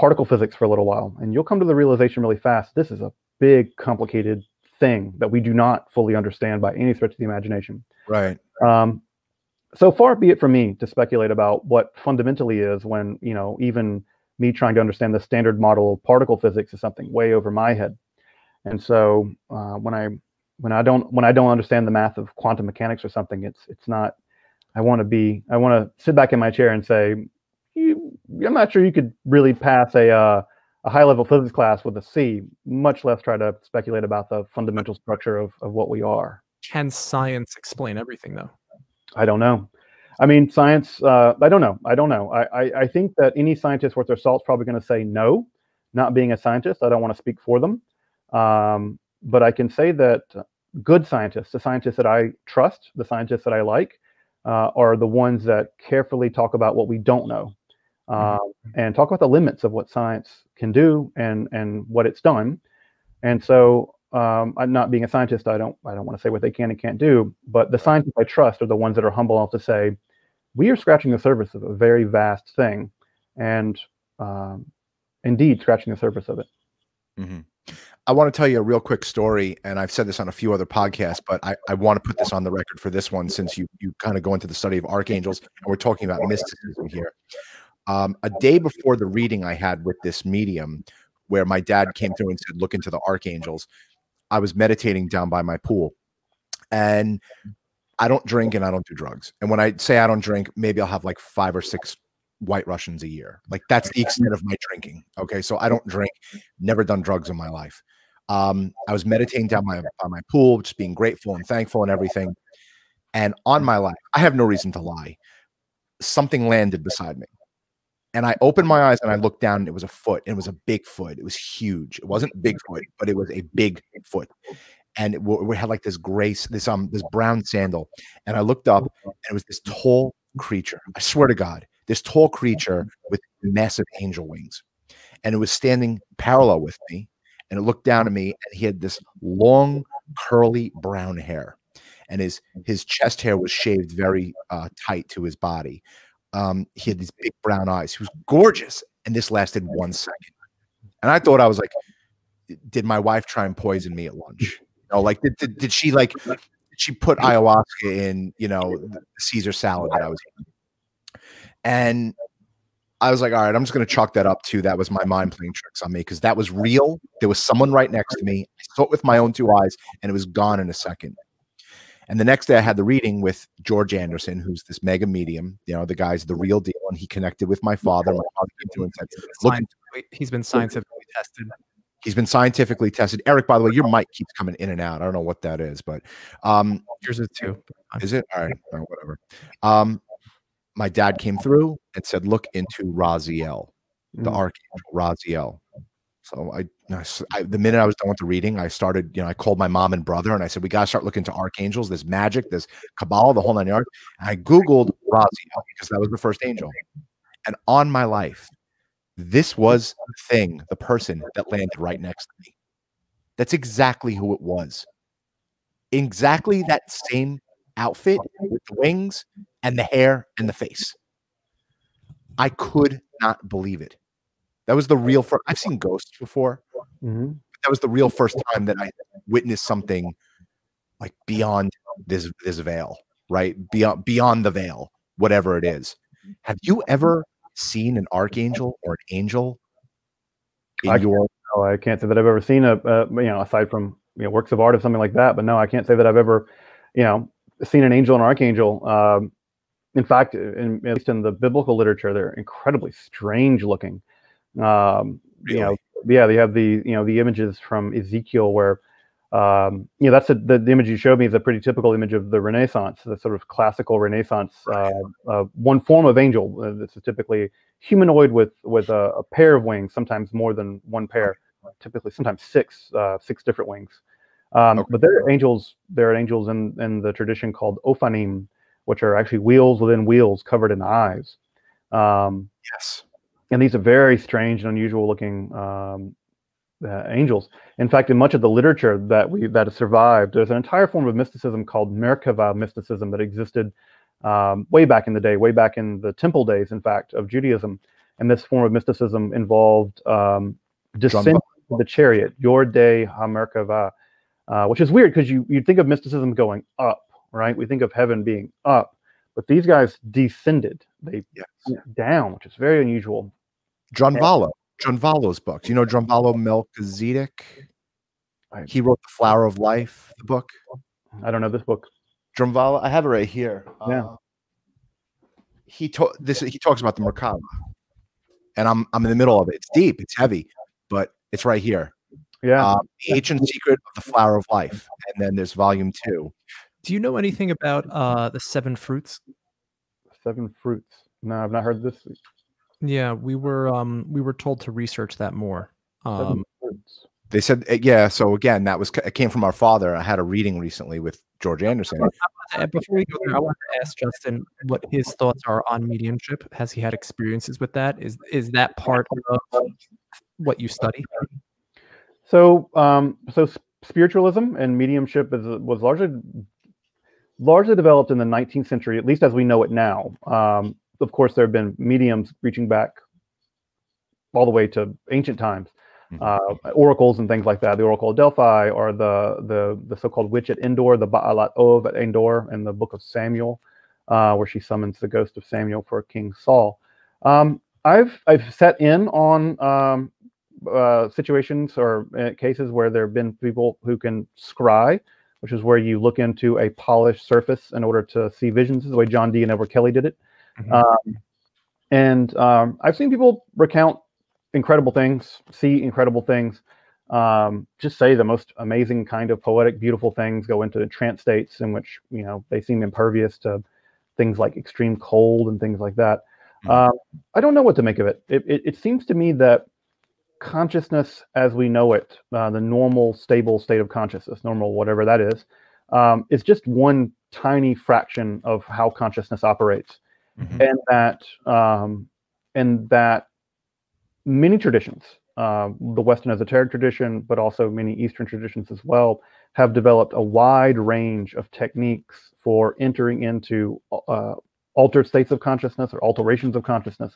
particle physics for a little while, and you'll come to the realization really fast. This is a big, complicated thing that we do not fully understand by any stretch of the imagination. Right. So far be it from me to speculate about what fundamentally is, when, you know, even me trying to understand the standard model of particle physics is something way over my head. And so when I don't understand the math of quantum mechanics or something, it's not, I want to sit back in my chair and say, I'm not sure you could really pass a high-level physics class with a C, much less try to speculate about the fundamental structure of what we are. Can science explain everything, though? I don't know. I mean, science, I don't know. I think that any scientist worth their salt's probably going to say no, not being a scientist. I don't want to speak for them. But I can say that good scientists, the scientists that I trust, the scientists that I like, are the ones that carefully talk about what we don't know. And talk about the limits of what science can do and what it's done. And so I'm not being a scientist, I don't want to say what they can and can't do, but the scientists I trust are the ones that are humble enough to say, we are scratching the surface of a very vast thing, and indeed scratching the surface of it. Mm-hmm. I want to tell you a real quick story, and I've said this on a few other podcasts, but I want to put this on the record for this one, since you kind of go into the study of archangels, and we're talking about mysticism here. A day before the reading I had with this medium, where my dad came through and said, look into the archangels, I was meditating down by my pool. And I don't drink and I don't do drugs. And when I say I don't drink, maybe I'll have like 5 or 6 White Russians a year. Like, that's the extent of my drinking. Okay. So I don't drink, never done drugs in my life. I was meditating down by my pool, just being grateful and thankful and everything. And on my life, I have no reason to lie, something landed beside me. And I opened my eyes and I looked down, and it was a foot. It was a big foot. It was huge. It wasn't Bigfoot, but it was a big foot. And it had like this grace, this brown sandal. And I looked up, and it was this tall creature. I swear to God, this tall creature with massive angel wings. And it was standing parallel with me. And it looked down at me, and he had this long, curly brown hair. And his chest hair was shaved very tight to his body. He had these big brown eyes. He was gorgeous. And this lasted 1 second. And I thought, I was like, did my wife try and poison me at lunch? You know, like, did she put ayahuasca in, you know, the Caesar salad that I was eating? And I was like, all right, I'm just going to chalk that up to, that was my mind playing tricks on me, because that was real. There was someone right next to me. I saw it with my own 2 eyes, and it was gone in a second. And the next day I had the reading with George Anderson, who's this mega medium, you know, the guy's the real deal. And he connected with my father. My father came to him and said, look, he's been scientifically tested. He's been scientifically tested. Eric, by the way, your mic keeps coming in and out. I don't know what that is, but yours is too. Is it? All right, or whatever. My dad came through and said, look into Raziel, the archangel Raziel. So I, the minute I was done with the reading, I started, you know, I called my mom and brother, and I said, we got to start looking to archangels, this magic, this Kabbalah, the whole 9 yards. And I Googled Raziel, because that was the first angel. And on my life, this was the thing, the person that landed right next to me. That's exactly who it was. Exactly that same outfit with the wings and the hair and the face. I could not believe it. That was the real first. I've seen ghosts before. Mm-hmm. That was the real first time that I witnessed something like beyond this veil, right? Beyond the veil, whatever it is. Have you ever seen an archangel or an angel? No, I can't say that I've ever seen a you know, aside from, you know, works of art or something like that. But no, I can't say that I've ever, you know, seen an angel and archangel. In fact, at least in the biblical literature, they're incredibly strange looking. Really? You know, yeah, they have the, you know, the images from Ezekiel where, you know, that's the image you showed me is a pretty typical image of the Renaissance, the sort of classical Renaissance, right. One form of angel. This is typically humanoid with a pair of wings, sometimes more than one pair, okay. Typically sometimes six different wings. Okay. But there are angels in the tradition called Ophanim, which are actually wheels within wheels covered in eyes. Yes. And these are very strange and unusual looking angels. In fact, in much of the literature that has survived, there's an entire form of mysticism called Merkava mysticism that existed way back in the day, way back in the temple days, in fact, of Judaism. And this form of mysticism involved descent of the chariot, Yordei HaMerkava, which is weird because you think of mysticism going up, right? We think of heaven being up, but these guys descended. They went down, which is very unusual. John Vallo's books. You know John Vallo Melchizedek? He wrote The Flower of Life, the book. I don't know this book. John Vallo, I have it right here. Yeah. He talks about the Merkava. And I'm in the middle of it. It's deep, it's heavy, but it's right here. Yeah. The Ancient Secret of the Flower of Life. And then there's volume 2. Do you know anything about the 7 fruits? 7 fruits. No, I've not heard this. Yeah, we were told to research that more. They said, yeah. So again, that was it came from our father. I had a reading recently with George Anderson. Before we go there, I want to ask Justin what his thoughts are on mediumship. Has he had experiences with that? Is that part of what you study? So, so spiritualism and mediumship was largely developed in the 19th century, at least as we know it now. Of course, there have been mediums reaching back all the way to ancient times, oracles and things like that. The Oracle of Delphi, or the so-called witch at Endor, the Baalat Ov at Endor, in the Book of Samuel, where she summons the ghost of Samuel for King Saul. I've sat in on situations or cases where there have been people who can scry, which is where you look into a polished surface in order to see visions, the way John Dee and Edward Kelley did it. I've seen people recount incredible things, see incredible things, just say the most amazing kind of poetic, beautiful things, go into trance states in which, you know, they seem impervious to things like extreme cold and things like that. I don't know what to make of it. It seems to me that consciousness as we know it, the normal, stable state of consciousness, normal, whatever that is just one tiny fraction of how consciousness operates. And that many traditions, the Western esoteric tradition, but also many Eastern traditions as well, have developed a wide range of techniques for entering into altered states of consciousness or alterations of consciousness.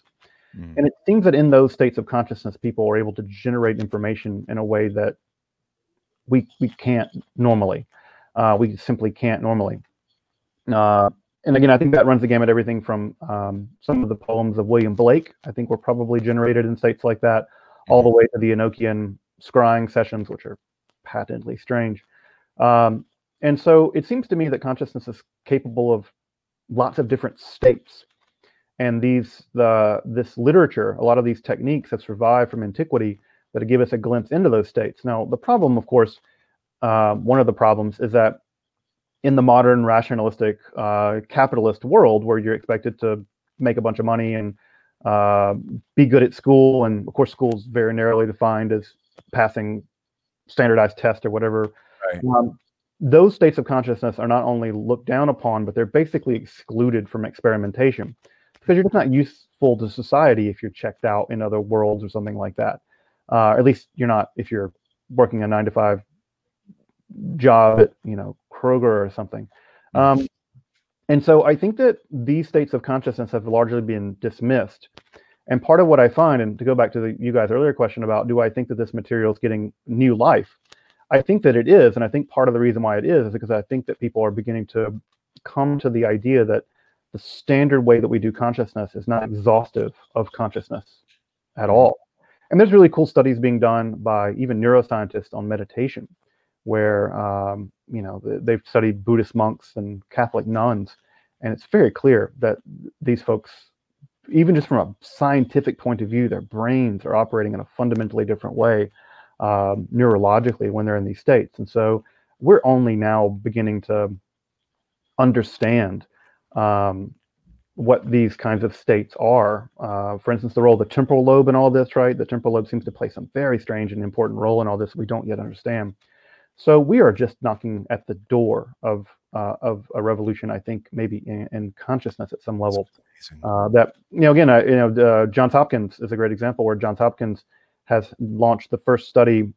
And it seems that in those states of consciousness, people are able to generate information in a way that we can't normally. We simply can't normally. And again, I think that runs the gamut, everything from some of the poems of William Blake, I think, were probably generated in states like that, all the way to the Enochian scrying sessions, which are patently strange. And so it seems to me that consciousness is capable of lots of different states. And this literature, a lot of these techniques have survived from antiquity that give us a glimpse into those states. Now, the problem, of course, one of the problems is that in the modern rationalistic capitalist world, where you're expected to make a bunch of money and be good at school, and of course school's very narrowly defined as passing standardized tests or whatever, right. Those states of consciousness are not only looked down upon, but they're basically excluded from experimentation because you're just not useful to society if you're checked out in other worlds or something like that. At least you're not if you're working a 9-to-5 job at, you know, Kroger or something. And so I think that these states of consciousness have largely been dismissed. And part of what I find, and to go back to you guys' earlier question about, do I think that this material is getting new life? I think that it is. And I think part of the reason why it is because I think that people are beginning to come to the idea that the standard way that we do consciousness is not exhaustive of consciousness at all. And there's really cool studies being done by even neuroscientists on meditation, where you know, they've studied Buddhist monks and Catholic nuns, and it's very clear that these folks, even just from a scientific point of view, their brains are operating in a fundamentally different way neurologically when they're in these states. And so we're only now beginning to understand what these kinds of states are. For instance, the role of the temporal lobe in all this, right? The temporal lobe seems to play some very strange and important role in all this we don't yet understand. So we are just knocking at the door of a revolution, I think, maybe in consciousness at some level. That, you know, again, Johns Hopkins is a great example, where Johns Hopkins has launched the first study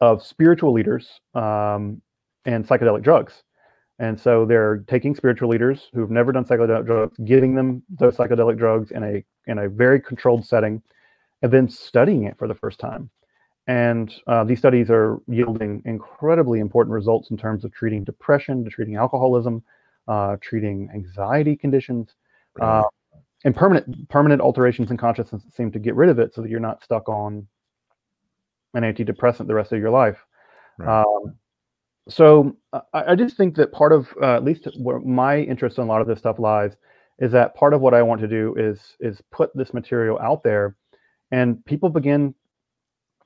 of spiritual leaders and psychedelic drugs. And so they're taking spiritual leaders who've never done psychedelic drugs, giving them those psychedelic drugs in a very controlled setting, and then studying it for the first time. And these studies are yielding incredibly important results in terms of treating depression, treating alcoholism, treating anxiety conditions, and permanent alterations in consciousness that seem to get rid of it so that you're not stuck on an antidepressant the rest of your life. Right. So I just think that part of, at least where my interest in a lot of this stuff lies, is that part of what I want to do is put this material out there, and people begin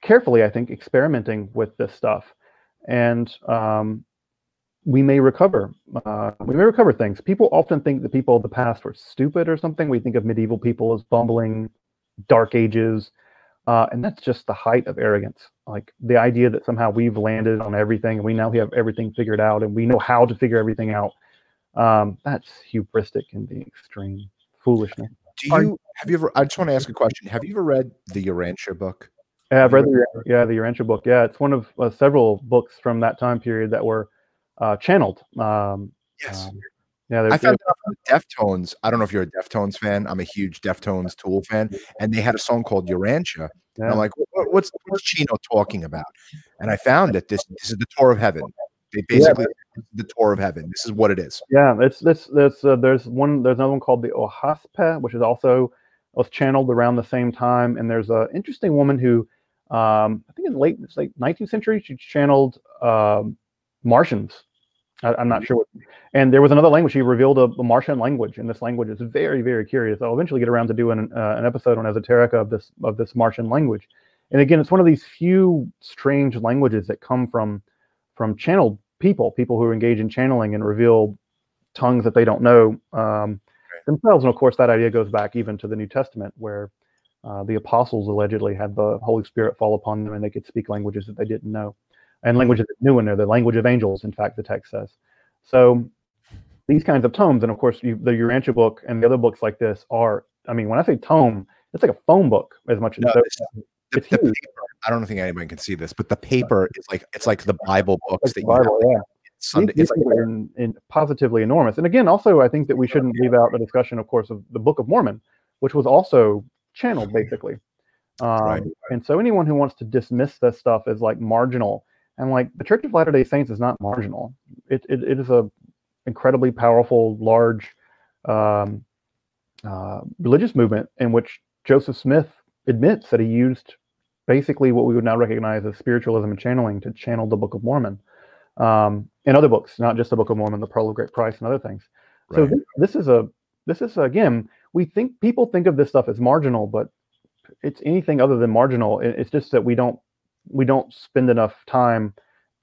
carefully, I think, experimenting with this stuff. And we may recover things. People often think that people of the past were stupid or something. We think of medieval people as bumbling, dark ages. And that's just the height of arrogance. Like the idea that somehow we've landed on everything and we have everything figured out and we know how to figure everything out. That's hubristic and the extreme foolishness. I just want to ask a question. Have you ever read the Urantia book? Yeah, I've read the Urantia book. Yeah, it's one of several books from that time period that were channeled. Yes. Yeah, I found out about Deftones. I don't know if you're a Deftones fan. I'm a huge Deftones Tool fan, and they had a song called Urantia. Yeah. And I'm like, what's Chino talking about? And I found that this is the tour of heaven. They basically the tour of heaven. This is what it is. Yeah, there's another one called the Ohaspe, which is also was channeled around the same time. And there's an interesting woman who I think in the late 19th century she channeled Martians. I'm not sure what, and there was another language. He revealed a Martian language, and this language is very, very curious. I'll eventually get around to doing an episode on Esoterica of this Martian language. And again, it's one of these few strange languages that come from channeled people who engage in channeling and reveal tongues that they don't know themselves. And of course, that idea goes back even to the New Testament, where the apostles allegedly had the Holy Spirit fall upon them, and they could speak languages that they didn't know. And languages that new in there, the language of angels, in fact, the text says. So these kinds of tomes, and of course, the Urantia book and the other books like this are, I mean, when I say tome, it's like a phone book as much as it's the paper. I don't think anybody can see this, but the paper is like, it's like the Bible books. It's that Bible, you have, yeah. It's like, in positively enormous. And again, also, I think that we shouldn't leave out the discussion, of course, of the Book of Mormon, which was also channeled, basically. Right. And so anyone who wants to dismiss this stuff as like marginal, and like the Church of Latter-day Saints is not marginal. It is a incredibly powerful, large religious movement in which Joseph Smith admits that he used basically what we would now recognize as spiritualism and channeling to channel the Book of Mormon and other books, not just the Book of Mormon, the Pearl of Great Price and other things. Right. So this is again, people think of this stuff as marginal, but it's anything other than marginal. It's just that we don't spend enough time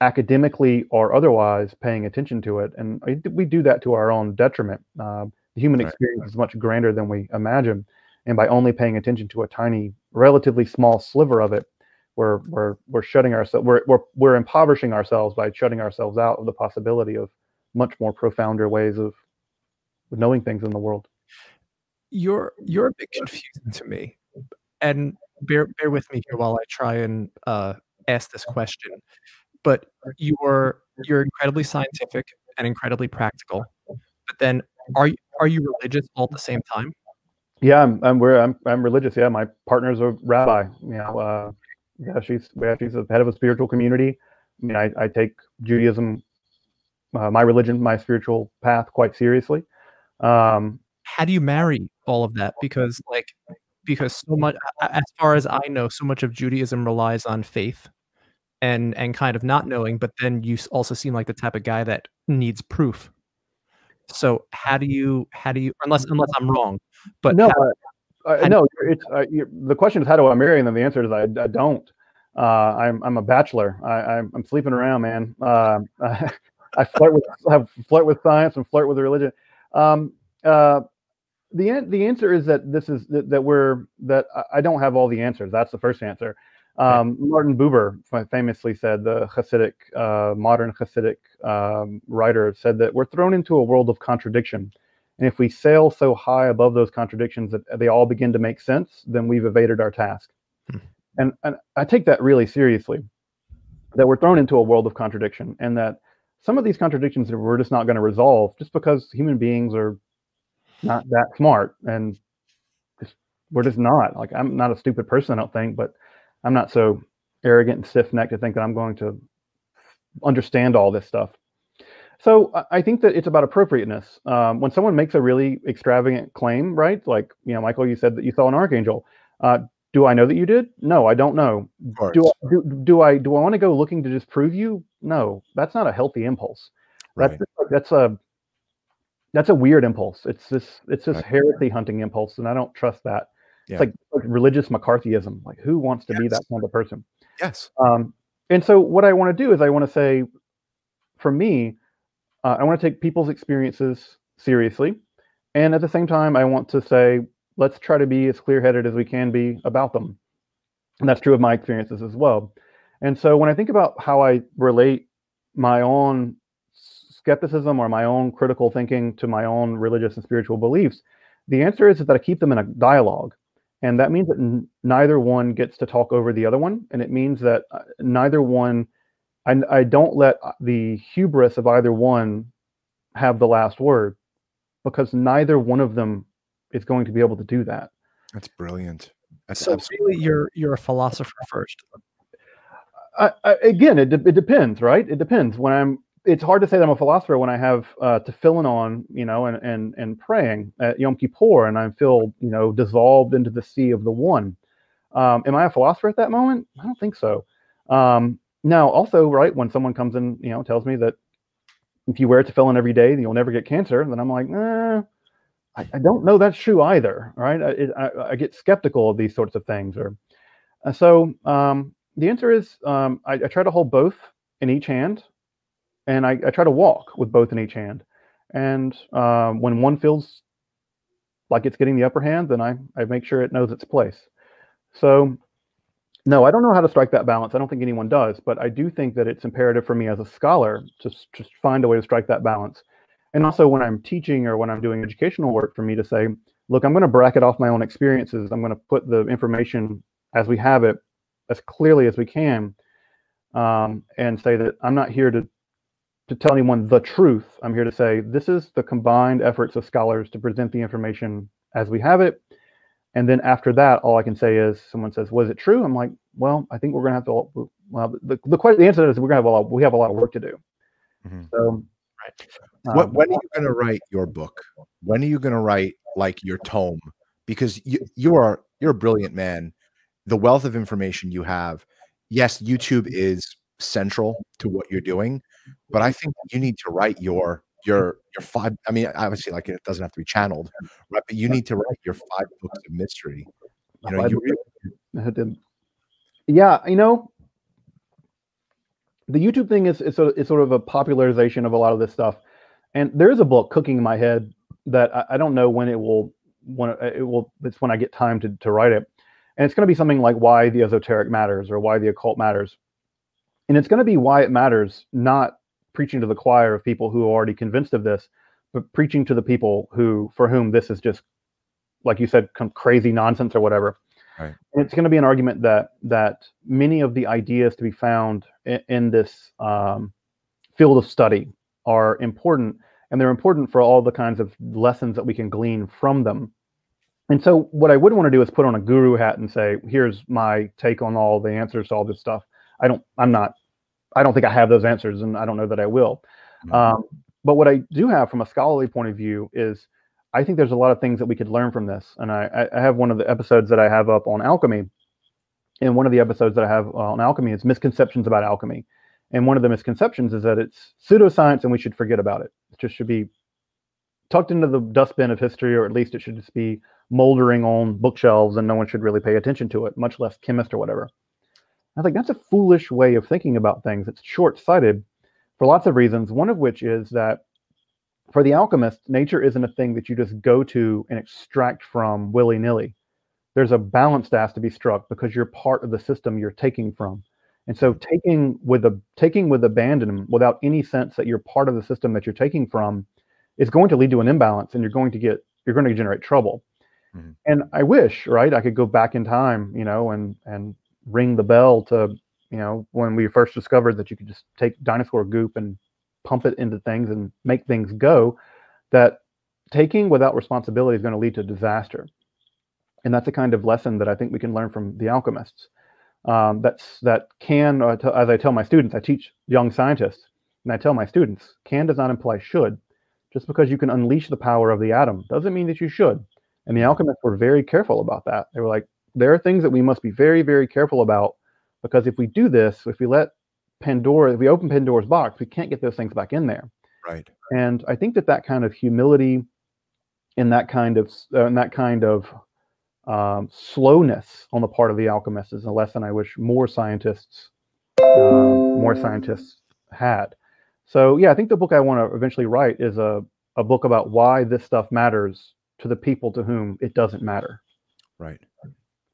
academically or otherwise paying attention to it. And we do that to our own detriment. The human experience is much grander than we imagine. And by only paying attention to a tiny, relatively small sliver of it, we're shutting ourselves, we're impoverishing ourselves by shutting ourselves out of the possibility of much more profounder ways of knowing things in the world. You're a bit confusing to me. And bear with me here while I try and ask this question, but you're incredibly scientific and incredibly practical, but then are you religious all at the same time? Yeah, I'm religious. Yeah, my partner's a rabbi. You know, yeah, she's the head of a spiritual community. I mean, I take Judaism, my religion, my spiritual path, quite seriously. How do you marry all of that? Because so much, as far as I know, so much of Judaism relies on faith and kind of not knowing, but then you also seem like the type of guy that needs proof. So how do you, unless I'm wrong, but no, the question is, how do I marry them? The answer is I don't. I'm a bachelor. I'm sleeping around, man. I flirt with science and flirt with religion. The answer is that I don't have all the answers. That's the first answer. Martin Buber famously said, the Hasidic modern Hasidic writer said that we're thrown into a world of contradiction, and if we sail so high above those contradictions that they all begin to make sense, then we've evaded our task. And I take that really seriously, that we're thrown into a world of contradiction, and that some of these contradictions we're just not going to resolve just because human beings are not that smart, and we're just not. Like, I'm not a stupid person, I don't think, but I'm not so arrogant and stiff-necked to think that I'm going to understand all this stuff. So I think that it's about appropriateness. When someone makes a really extravagant claim, right? Like, you know, Michael, you said that you saw an archangel. Do I know that you did? No, I don't know. Do I want to go looking to disprove you? No, that's not a healthy impulse. Right. That's a weird impulse. It's this right. Heresy hunting impulse, and I don't trust that. Yeah. It's like religious McCarthyism. Like, who wants to yes. be that kind of person? Yes. And so what I want to do is I want to say, for me, I want to take people's experiences seriously, and at the same time, I want to say, let's try to be as clear-headed as we can be about them. And that's true of my experiences as well. And so when I think about how I relate my own skepticism or my own critical thinking to my own religious and spiritual beliefs, the answer is that I keep them in a dialogue. And that means that neither one gets to talk over the other one. And it means that neither one, I don't let the hubris of either one have the last word, because neither one of them is going to be able to do that. That's brilliant. That's so really, you're a philosopher first. Again, it depends, right? It depends. When I'm, it's hard to say that I'm a philosopher when I have tefillin on, you know, and praying at Yom Kippur, and I feel, you know, dissolved into the sea of the one. Am I a philosopher at that moment? I don't think so. Now, also, right, when someone comes in, you know, tells me that if you wear tefillin every day, then you'll never get cancer, then I'm like, nah, I don't know that's true either, right? I get skeptical of these sorts of things. Or so the answer is I try to hold both in each hand, and I try to walk with both in each hand. And when one feels like it's getting the upper hand, then I make sure it knows its place. So no, I don't know how to strike that balance. I don't think anyone does, but I do think that it's imperative for me as a scholar to just find a way to strike that balance. And also when I'm teaching or when I'm doing educational work, for me to say, look, I'm going to bracket off my own experiences. I'm going to put the information as we have it as clearly as we can, and say that I'm not here to tell anyone the truth. I'm here to say, this is the combined efforts of scholars to present the information as we have it. And then after that, all I can say is, someone says, was it true? I'm like, well, I think we're going to have to, well, the answer is, we're going to have a lot of work to do. Mm-hmm. So. Right. When are you going to write your book? When are you going to write like your tome? Because you're a brilliant man. The wealth of information you have. Yes, YouTube is central to what you're doing, but I think you need to write your five. I mean, obviously, like, it doesn't have to be channeled, right? But you need to write your 5 books of mystery. You know, yeah, you know. The YouTube thing is sort of a popularization of a lot of this stuff, and there is a book cooking in my head that I don't know when it will. It's when I get time to write it, and it's going to be something like Why the Esoteric Matters, or Why the Occult Matters, and it's going to be why it matters, not preaching to the choir of people who are already convinced of this, but preaching to the people for whom this is just, like you said, crazy nonsense or whatever. Right. And it's going to be an argument that many of the ideas to be found in this field of study are important, and they're important for all the kinds of lessons that we can glean from them. And so what I would want to do is put on a guru hat and say, here's my take on all the answers to all this stuff. I don't think I have those answers, and I don't know that I will. Mm-hmm. But what I do have from a scholarly point of view is, I think there's a lot of things that we could learn from this. And I have one of the episodes that I have up on alchemy. And one of the episodes that I have on alchemy is misconceptions about alchemy. And one of the misconceptions is that it's pseudoscience and we should forget about it. It just should be tucked into the dustbin of history, or at least it should just be moldering on bookshelves and no one should really pay attention to it, much less chemists or whatever. I think that's a foolish way of thinking about things. It's short-sighted for lots of reasons, one of which is that for the alchemist, nature isn't a thing that you just go to and extract from willy-nilly. There's a balance that has to be struck because you're part of the system you're taking from. And so taking with abandon without any sense that you're part of the system that you're taking from is going to lead to an imbalance, and you're going to generate trouble. Mm-hmm. And I wish, right, I could go back in time, you know, and ring the bell to, you know, when we first discovered that you could just take dinosaur goop and pump it into things and make things go, that taking without responsibility is going to lead to disaster. And that's a kind of lesson that I think we can learn from the alchemists. As I tell my students, I teach young scientists, and I tell my students, can does not imply should. Just because you can unleash the power of the atom doesn't mean that you should. And the alchemists were very careful about that. They were like, there are things that we must be very, very careful about, because if we do this, if we let Pandora, if we open Pandora's box, we can't get those things back in there. Right. And I think that that kind of humility and that kind of slowness on the part of the alchemists is a lesson I wish more scientists had. So yeah, I think the book I want to eventually write is a book about why this stuff matters to the people to whom it doesn't matter. Right.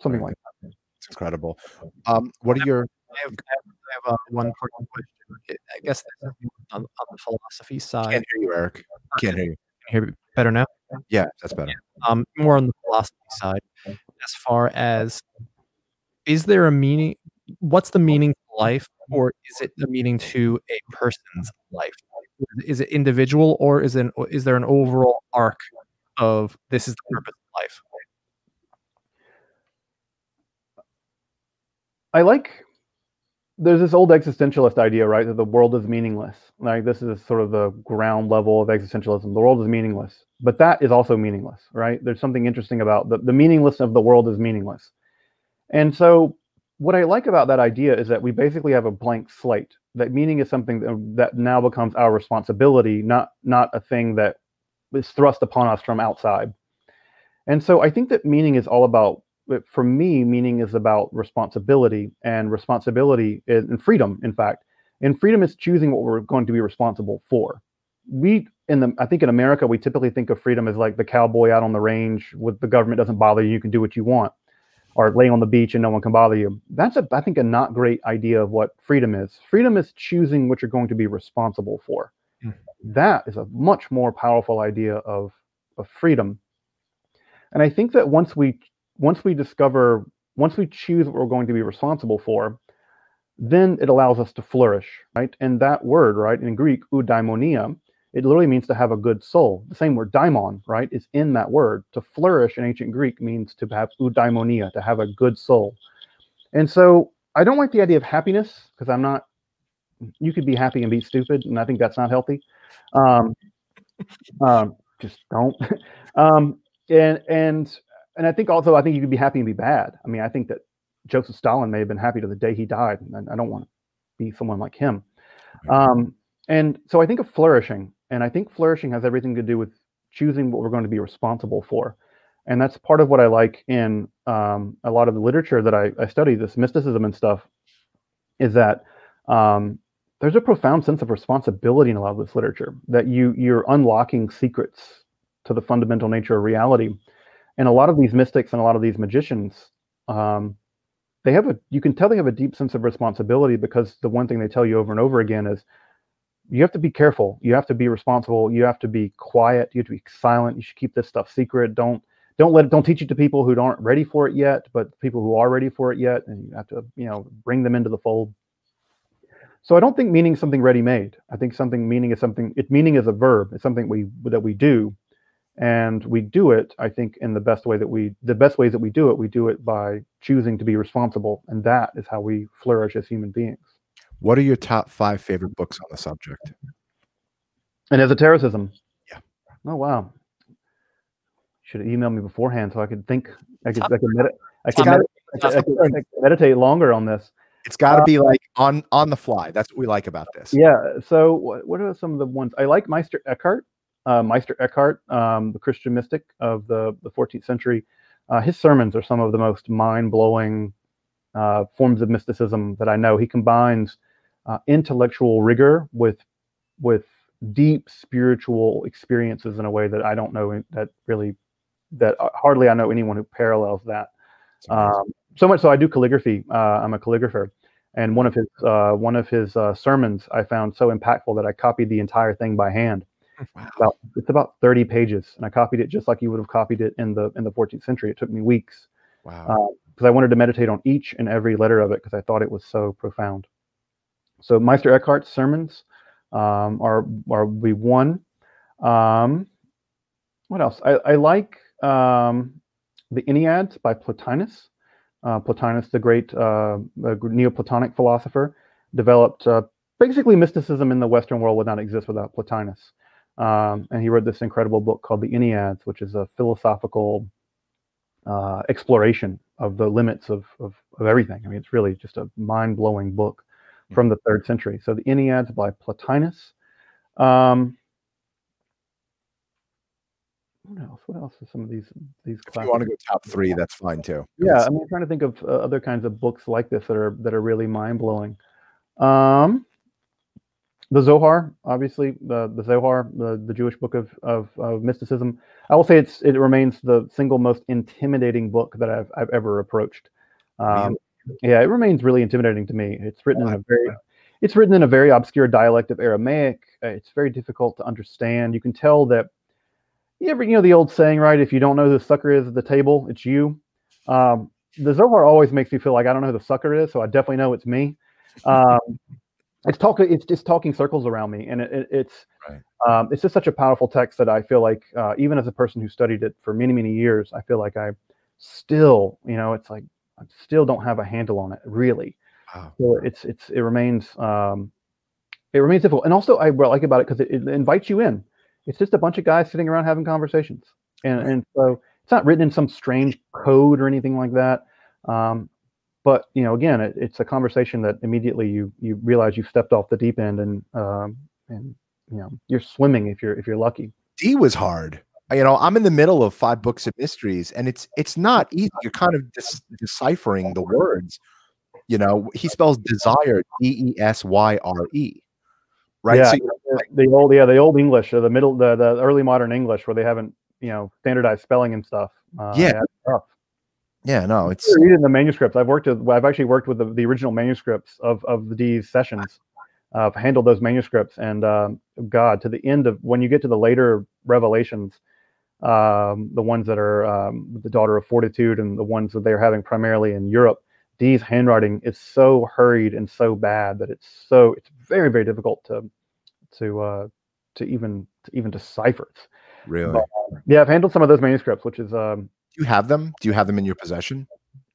Something like that. It's incredible. What are your... I have one important question. I guess on the philosophy side. Can't hear you, Eric. Can't hear you. Can you hear me better now? Yeah, that's better. Yeah. More on the philosophy side, as far as, is there a meaning? What's the meaning to life, or is it the meaning to a person's life? Is it individual, or is there an overall arc of this is the purpose of life? There's this old existentialist idea, right, that the world is meaningless. Like, this is sort of the ground level of existentialism. The world is meaningless, but that is also meaningless, right? There's something interesting about the meaningless of the world is meaningless. And so what I like about that idea is that we basically have a blank slate, that meaning is something that now becomes our responsibility, not a thing that is thrust upon us from outside. And so I think that meaning is all about, for me, meaning is about responsibility, and responsibility is, and freedom, in fact. And freedom is choosing what we're going to be responsible for. I think in America, we typically think of freedom as like the cowboy out on the range with the government doesn't bother you, you can do what you want, or laying on the beach and no one can bother you. That's, I think, a not great idea of what freedom is. Freedom is choosing what you're going to be responsible for. Mm-hmm. That is a much more powerful idea of freedom. And I think that once we choose what we're going to be responsible for, then it allows us to flourish, right? And that word, right, in Greek, eudaimonia, it literally means to have a good soul. The same word daimon, right, is in that word. To flourish in ancient Greek means to have eudaimonia, to have a good soul. And so I don't like the idea of happiness, because you could be happy and be stupid, and I think that's not healthy. Just don't. And I think you can be happy and be bad. I mean, I think that Joseph Stalin may have been happy to the day he died, and I don't want to be someone like him. And so I think of flourishing, and I think flourishing has everything to do with choosing what we're going to be responsible for. And that's part of what I like in a lot of the literature that I study, this mysticism and stuff, is that there's a profound sense of responsibility in a lot of this literature, that you're unlocking secrets to the fundamental nature of reality. And a lot of these mystics and a lot of these magicians, you can tell they have a deep sense of responsibility, because the one thing they tell you over and over again is you have to be careful, you have to be responsible, you have to be quiet, you have to be silent, you should keep this stuff secret. Don't teach it to people who aren't ready for it yet, but people who are ready for it yet, and you have to, you know, bring them into the fold. So I don't think meaning is something ready-made. I think meaning is a verb. It's something that we do. And we do it, I think, in the best ways that we do it by choosing to be responsible. And that is how we flourish as human beings. What are your top 5 favorite books on the subject? And esotericism. Yeah. Oh, wow. Should have emailed me beforehand so I could think. I could meditate longer on this. It's got to be like on the fly. That's what we like about this. Yeah. So what are some of the ones? I like Meister Eckhart. Meister Eckhart, the Christian mystic of the 14th century, his sermons are some of the most mind-blowing forms of mysticism that I know. He combines intellectual rigor with deep spiritual experiences in a way that I don't know that hardly I know anyone who parallels that. So much so I do calligraphy. I'm a calligrapher, and one of his sermons I found so impactful that I copied the entire thing by hand. Wow. It's about 30 pages, and I copied it just like you would have copied it in the 14th century. It took me weeks. Wow. Because I wanted to meditate on each and every letter of it because I thought it was so profound. So Meister Eckhart's sermons are one. What else? I like the Enneads by Plotinus. Plotinus, the great Neoplatonic philosopher, developed basically mysticism in the Western world would not exist without Plotinus. And he wrote this incredible book called the Enneads, which is a philosophical exploration of the limits of everything. I mean, it's really just a mind-blowing book from the 3rd century. So the Enneads by Plotinus. What else? What else are some of these classes? If you want to go top 3, that's fine too. Yeah, I mean, I'm trying to think of other kinds of books like this that are really mind-blowing. The Zohar, obviously, the Zohar, the Jewish book of mysticism. I will say it remains the single most intimidating book that I've ever approached. Yeah, it remains really intimidating to me. It's written in a very obscure dialect of Aramaic. It's very difficult to understand. You can tell that you know the old saying, right? If you don't know who the sucker is at the table, it's you. The Zohar always makes me feel like I don't know who the sucker is, so I definitely know it's me. It's just talking circles around me, and it's just such a powerful text that I feel like even as a person who studied it for many years, I feel like I still, you know, it's like I still don't have a handle on it really. Wow. So it remains difficult. And also what I like about it because it invites you in. It's just a bunch of guys sitting around having conversations, and so it's not written in some strange code or anything like that. But you know, again, it's a conversation that immediately you realize you've stepped off the deep end, and you know you're swimming if you're lucky. D was hard. You know, I'm in the middle of 5 books of mysteries, and it's not easy. You're kind of deciphering the words. You know, he spells desire D-E-S-Y-R-E, right? Yeah, so the old English, or the early modern English, where they haven't standardized spelling and stuff. Yeah, no, it's read in the manuscripts. I've actually worked with the original manuscripts of these sessions. I've handled those manuscripts, and God, to the end of when you get to the later revelations, the ones that are the Daughter of Fortitude and the ones that they're having primarily in Europe, Dee's handwriting is so hurried and so bad that it's very, very difficult to even decipher it. Really? But, yeah, I've handled some of those manuscripts, which is. Do you have them? Do you have them in your possession?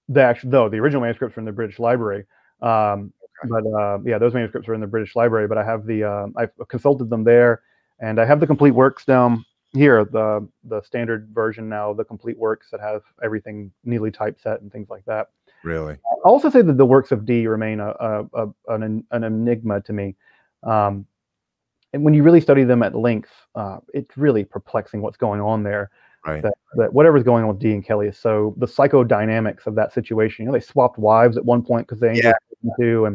The original manuscripts are in the British Library. Yeah, those manuscripts are in the British Library, but I have I've consulted them there, and I have the complete works down here, the standard version now, the complete works that have everything neatly typeset and things like that. Really? I also say that the works of Dee remain an enigma to me. And when you really study them at length, it's really perplexing what's going on there. Right. That whatever's going on with Dee and Kelley is so the psychodynamics of that situation. You know, they swapped wives at one point because they ain't to,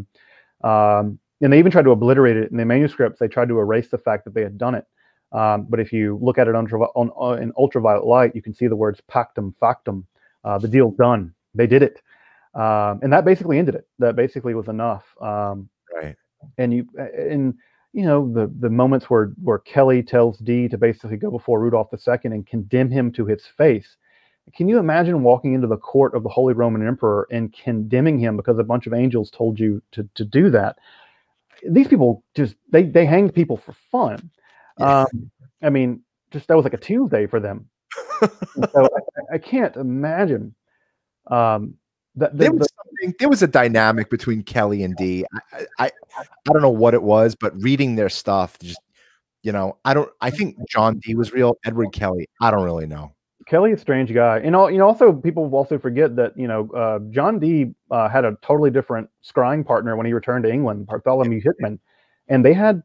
and they even tried to obliterate it in the manuscripts. They tried to erase the fact that they had done it. But if you look at it in ultraviolet light, you can see the words "pactum factum," the deal done. They did it, and that basically ended it. That basically was enough. Right. You know, the moments where Kelley tells Dee to basically go before Rudolph II and condemn him to his face. Can you imagine walking into the court of the Holy Roman Emperor and condemning him because a bunch of angels told you to do that? These people just, they hanged people for fun. I mean, just that was like a Tuesday for them. So I can't imagine. There was a dynamic between Kelley and Dee. I don't know what it was, but reading their stuff, just I think John Dee was real. Edward Kelley, I don't really know. Kelley is a strange guy, and also people also forget that John Dee had a totally different scrying partner when he returned to England, Bartholomew Hickman, and they had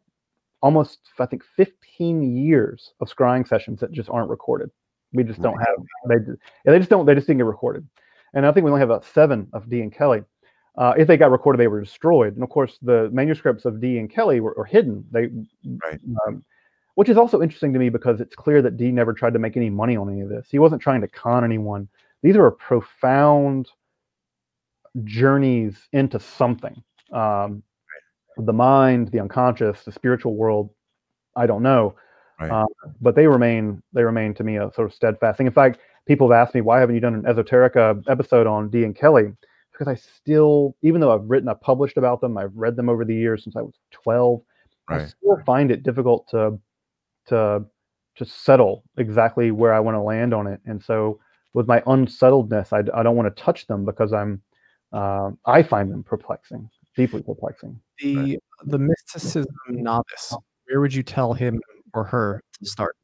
almost 15 years of scrying sessions that just aren't recorded. We just don't have. They just didn't get recorded. And I think we only have about 7 of Dee and Kelley. If they got recorded, they were destroyed. And of course, the manuscripts of Dee and Kelley were hidden. Which is also interesting to me because it's clear that Dee never tried to make any money on any of this. He wasn't trying to con anyone. These are profound journeys into something. The mind, the unconscious, the spiritual world. I don't know, but they remain to me a sort of steadfast thing. In fact, people have asked me, why haven't you done an Esoterica episode on Dee and Kelley? Because I still, even though I've written, I've published about them, I've read them over the years since I was 12, right. I still find it difficult to just settle exactly where I want to land on it. And so with my unsettledness, I don't want to touch them because I'm, I find them perplexing, deeply perplexing. The mysticism novice, where would you tell him or her to start?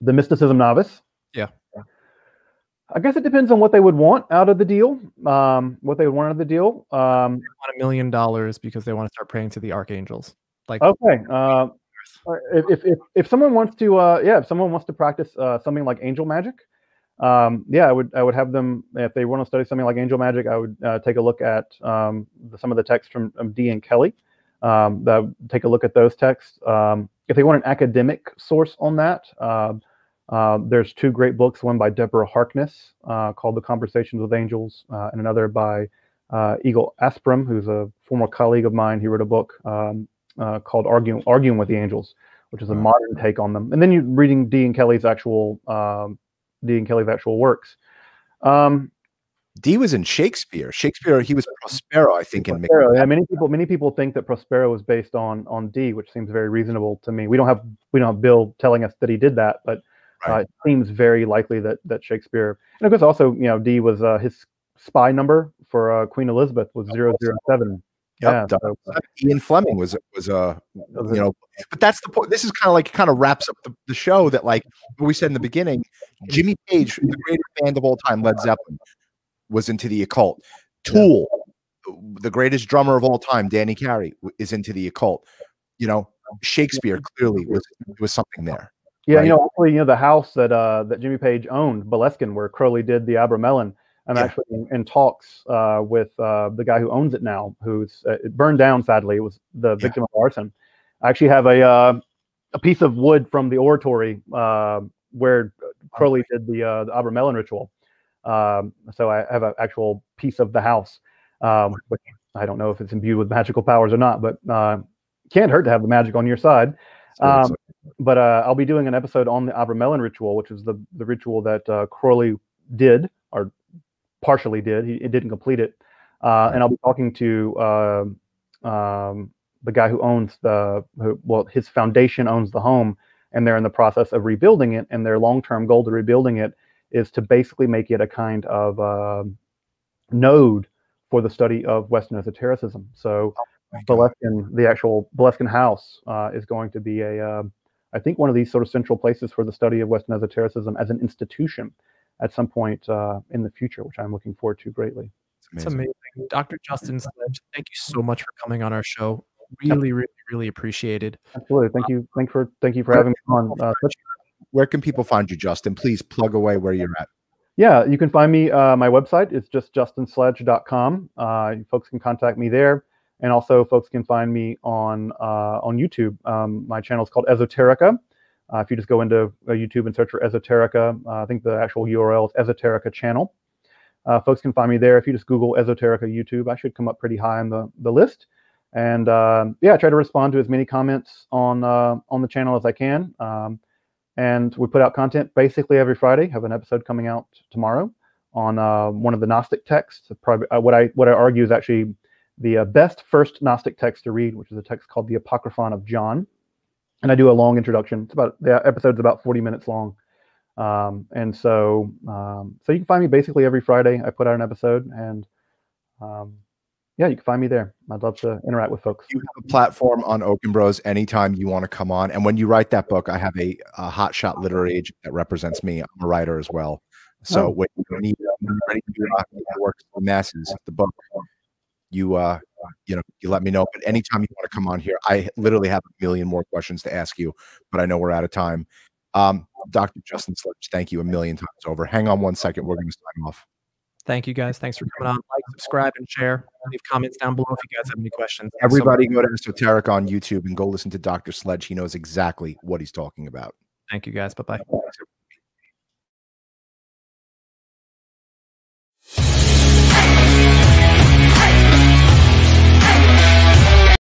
The mysticism novice? Yeah. I guess it depends on what they would want out of the deal. They want $1 million because they want to start praying to the archangels. Like, okay. If someone wants to, yeah, if someone wants to practice something like angel magic, yeah, I would have them, if they want to study something like angel magic, I would take a look at some of the texts from Dee and Kelley. Take a look at those texts. If they want an academic source on that, there's two great books, one by Deborah Harkness called The Conversations with Angels, and another by Eagle Asprum, who's a former colleague of mine. He wrote a book called Arguing with the Angels, which is a modern take on them. And then you're reading Dee and Kelley's actual works. Dee was in Shakespeare. He was Prospero, I think. Prospero. Yeah, many people think that Prospero was based on Dee, which seems very reasonable to me. We don't have Bill telling us that he did that, but right. It seems very likely that Shakespeare, and of course also, you know, Dee was his spy number for Queen Elizabeth was 007. Yep. Yeah, so. Ian Fleming was you know, but that's the point. This is kind of wraps up the show that, like what we said in the beginning, Jimmy Page, the greatest band of all time, Led Zeppelin, was into the occult. Tool, the greatest drummer of all time, Danny Carey, is into the occult. You know, Shakespeare clearly was something there. Yeah, right? You know, actually, you know, the house that Jimmy Page owned, Boleskine, where Crowley did the Abramelin. I'm actually in talks with the guy who owns it now, who's it burned down, sadly. It was the victim of arson. I actually have a piece of wood from the oratory where Crowley did the Abramelin ritual. So I have an actual piece of the house, which I don't know if it's imbued with magical powers or not, but can't hurt to have the magic on your side. But I'll be doing an episode on the Abramelin ritual, which is the ritual that Crowley did, or partially did. He didn't complete it. And I'll be talking to the guy who owns his foundation owns the home, and they're in the process of rebuilding it. And their long-term goal to rebuilding it is to basically make it a kind of node for the study of Western esotericism. So Boleskine, the actual Boleskine house is going to be I think one of these sort of central places for the study of Western esotericism as an institution at some point in the future, which I'm looking forward to greatly. It's amazing. Dr. Justin Sledge, thank you so much for coming on our show. Really, really, really appreciated. Absolutely. Thank you. Thank you for having me on. Where can people find you, Justin? Please plug away where you're at. Yeah, you can find me. My website is just justinsledge.com. Folks can contact me there. And also folks can find me on YouTube. My channel is called Esoterica. If you just go into YouTube and search for Esoterica, I think the actual URL is Esoterica channel. Folks can find me there. If you just Google Esoterica YouTube, I should come up pretty high on the list. And yeah, I try to respond to as many comments on the channel as I can. And we put out content basically every Friday. Have an episode coming out tomorrow on one of the Gnostic texts. What I argue is actually the best first Gnostic text to read, which is a text called the Apocryphon of John. And I do a long introduction. The episode's about 40 minutes long. So you can find me basically every Friday. I put out an episode, and yeah, you can find me there. I'd love to interact with folks. You have a platform on Okon Bros anytime you want to come on. And when you write that book, I have a hotshot literary agent that represents me. I'm a writer as well. So when you need to work for masses, the book, you let me know. But anytime you want to come on here, I literally have a million more questions to ask you, but I know we're out of time. Dr. Justin Sledge, thank you a million times over. Hang on one second. We're going to sign off. Thank you, guys. Thanks for coming on. Like, subscribe, and share. Leave comments down below if you guys have any questions. Everybody go to Esoteric on YouTube and go listen to Dr. Sledge. He knows exactly what he's talking about. Thank you, guys. Bye-bye.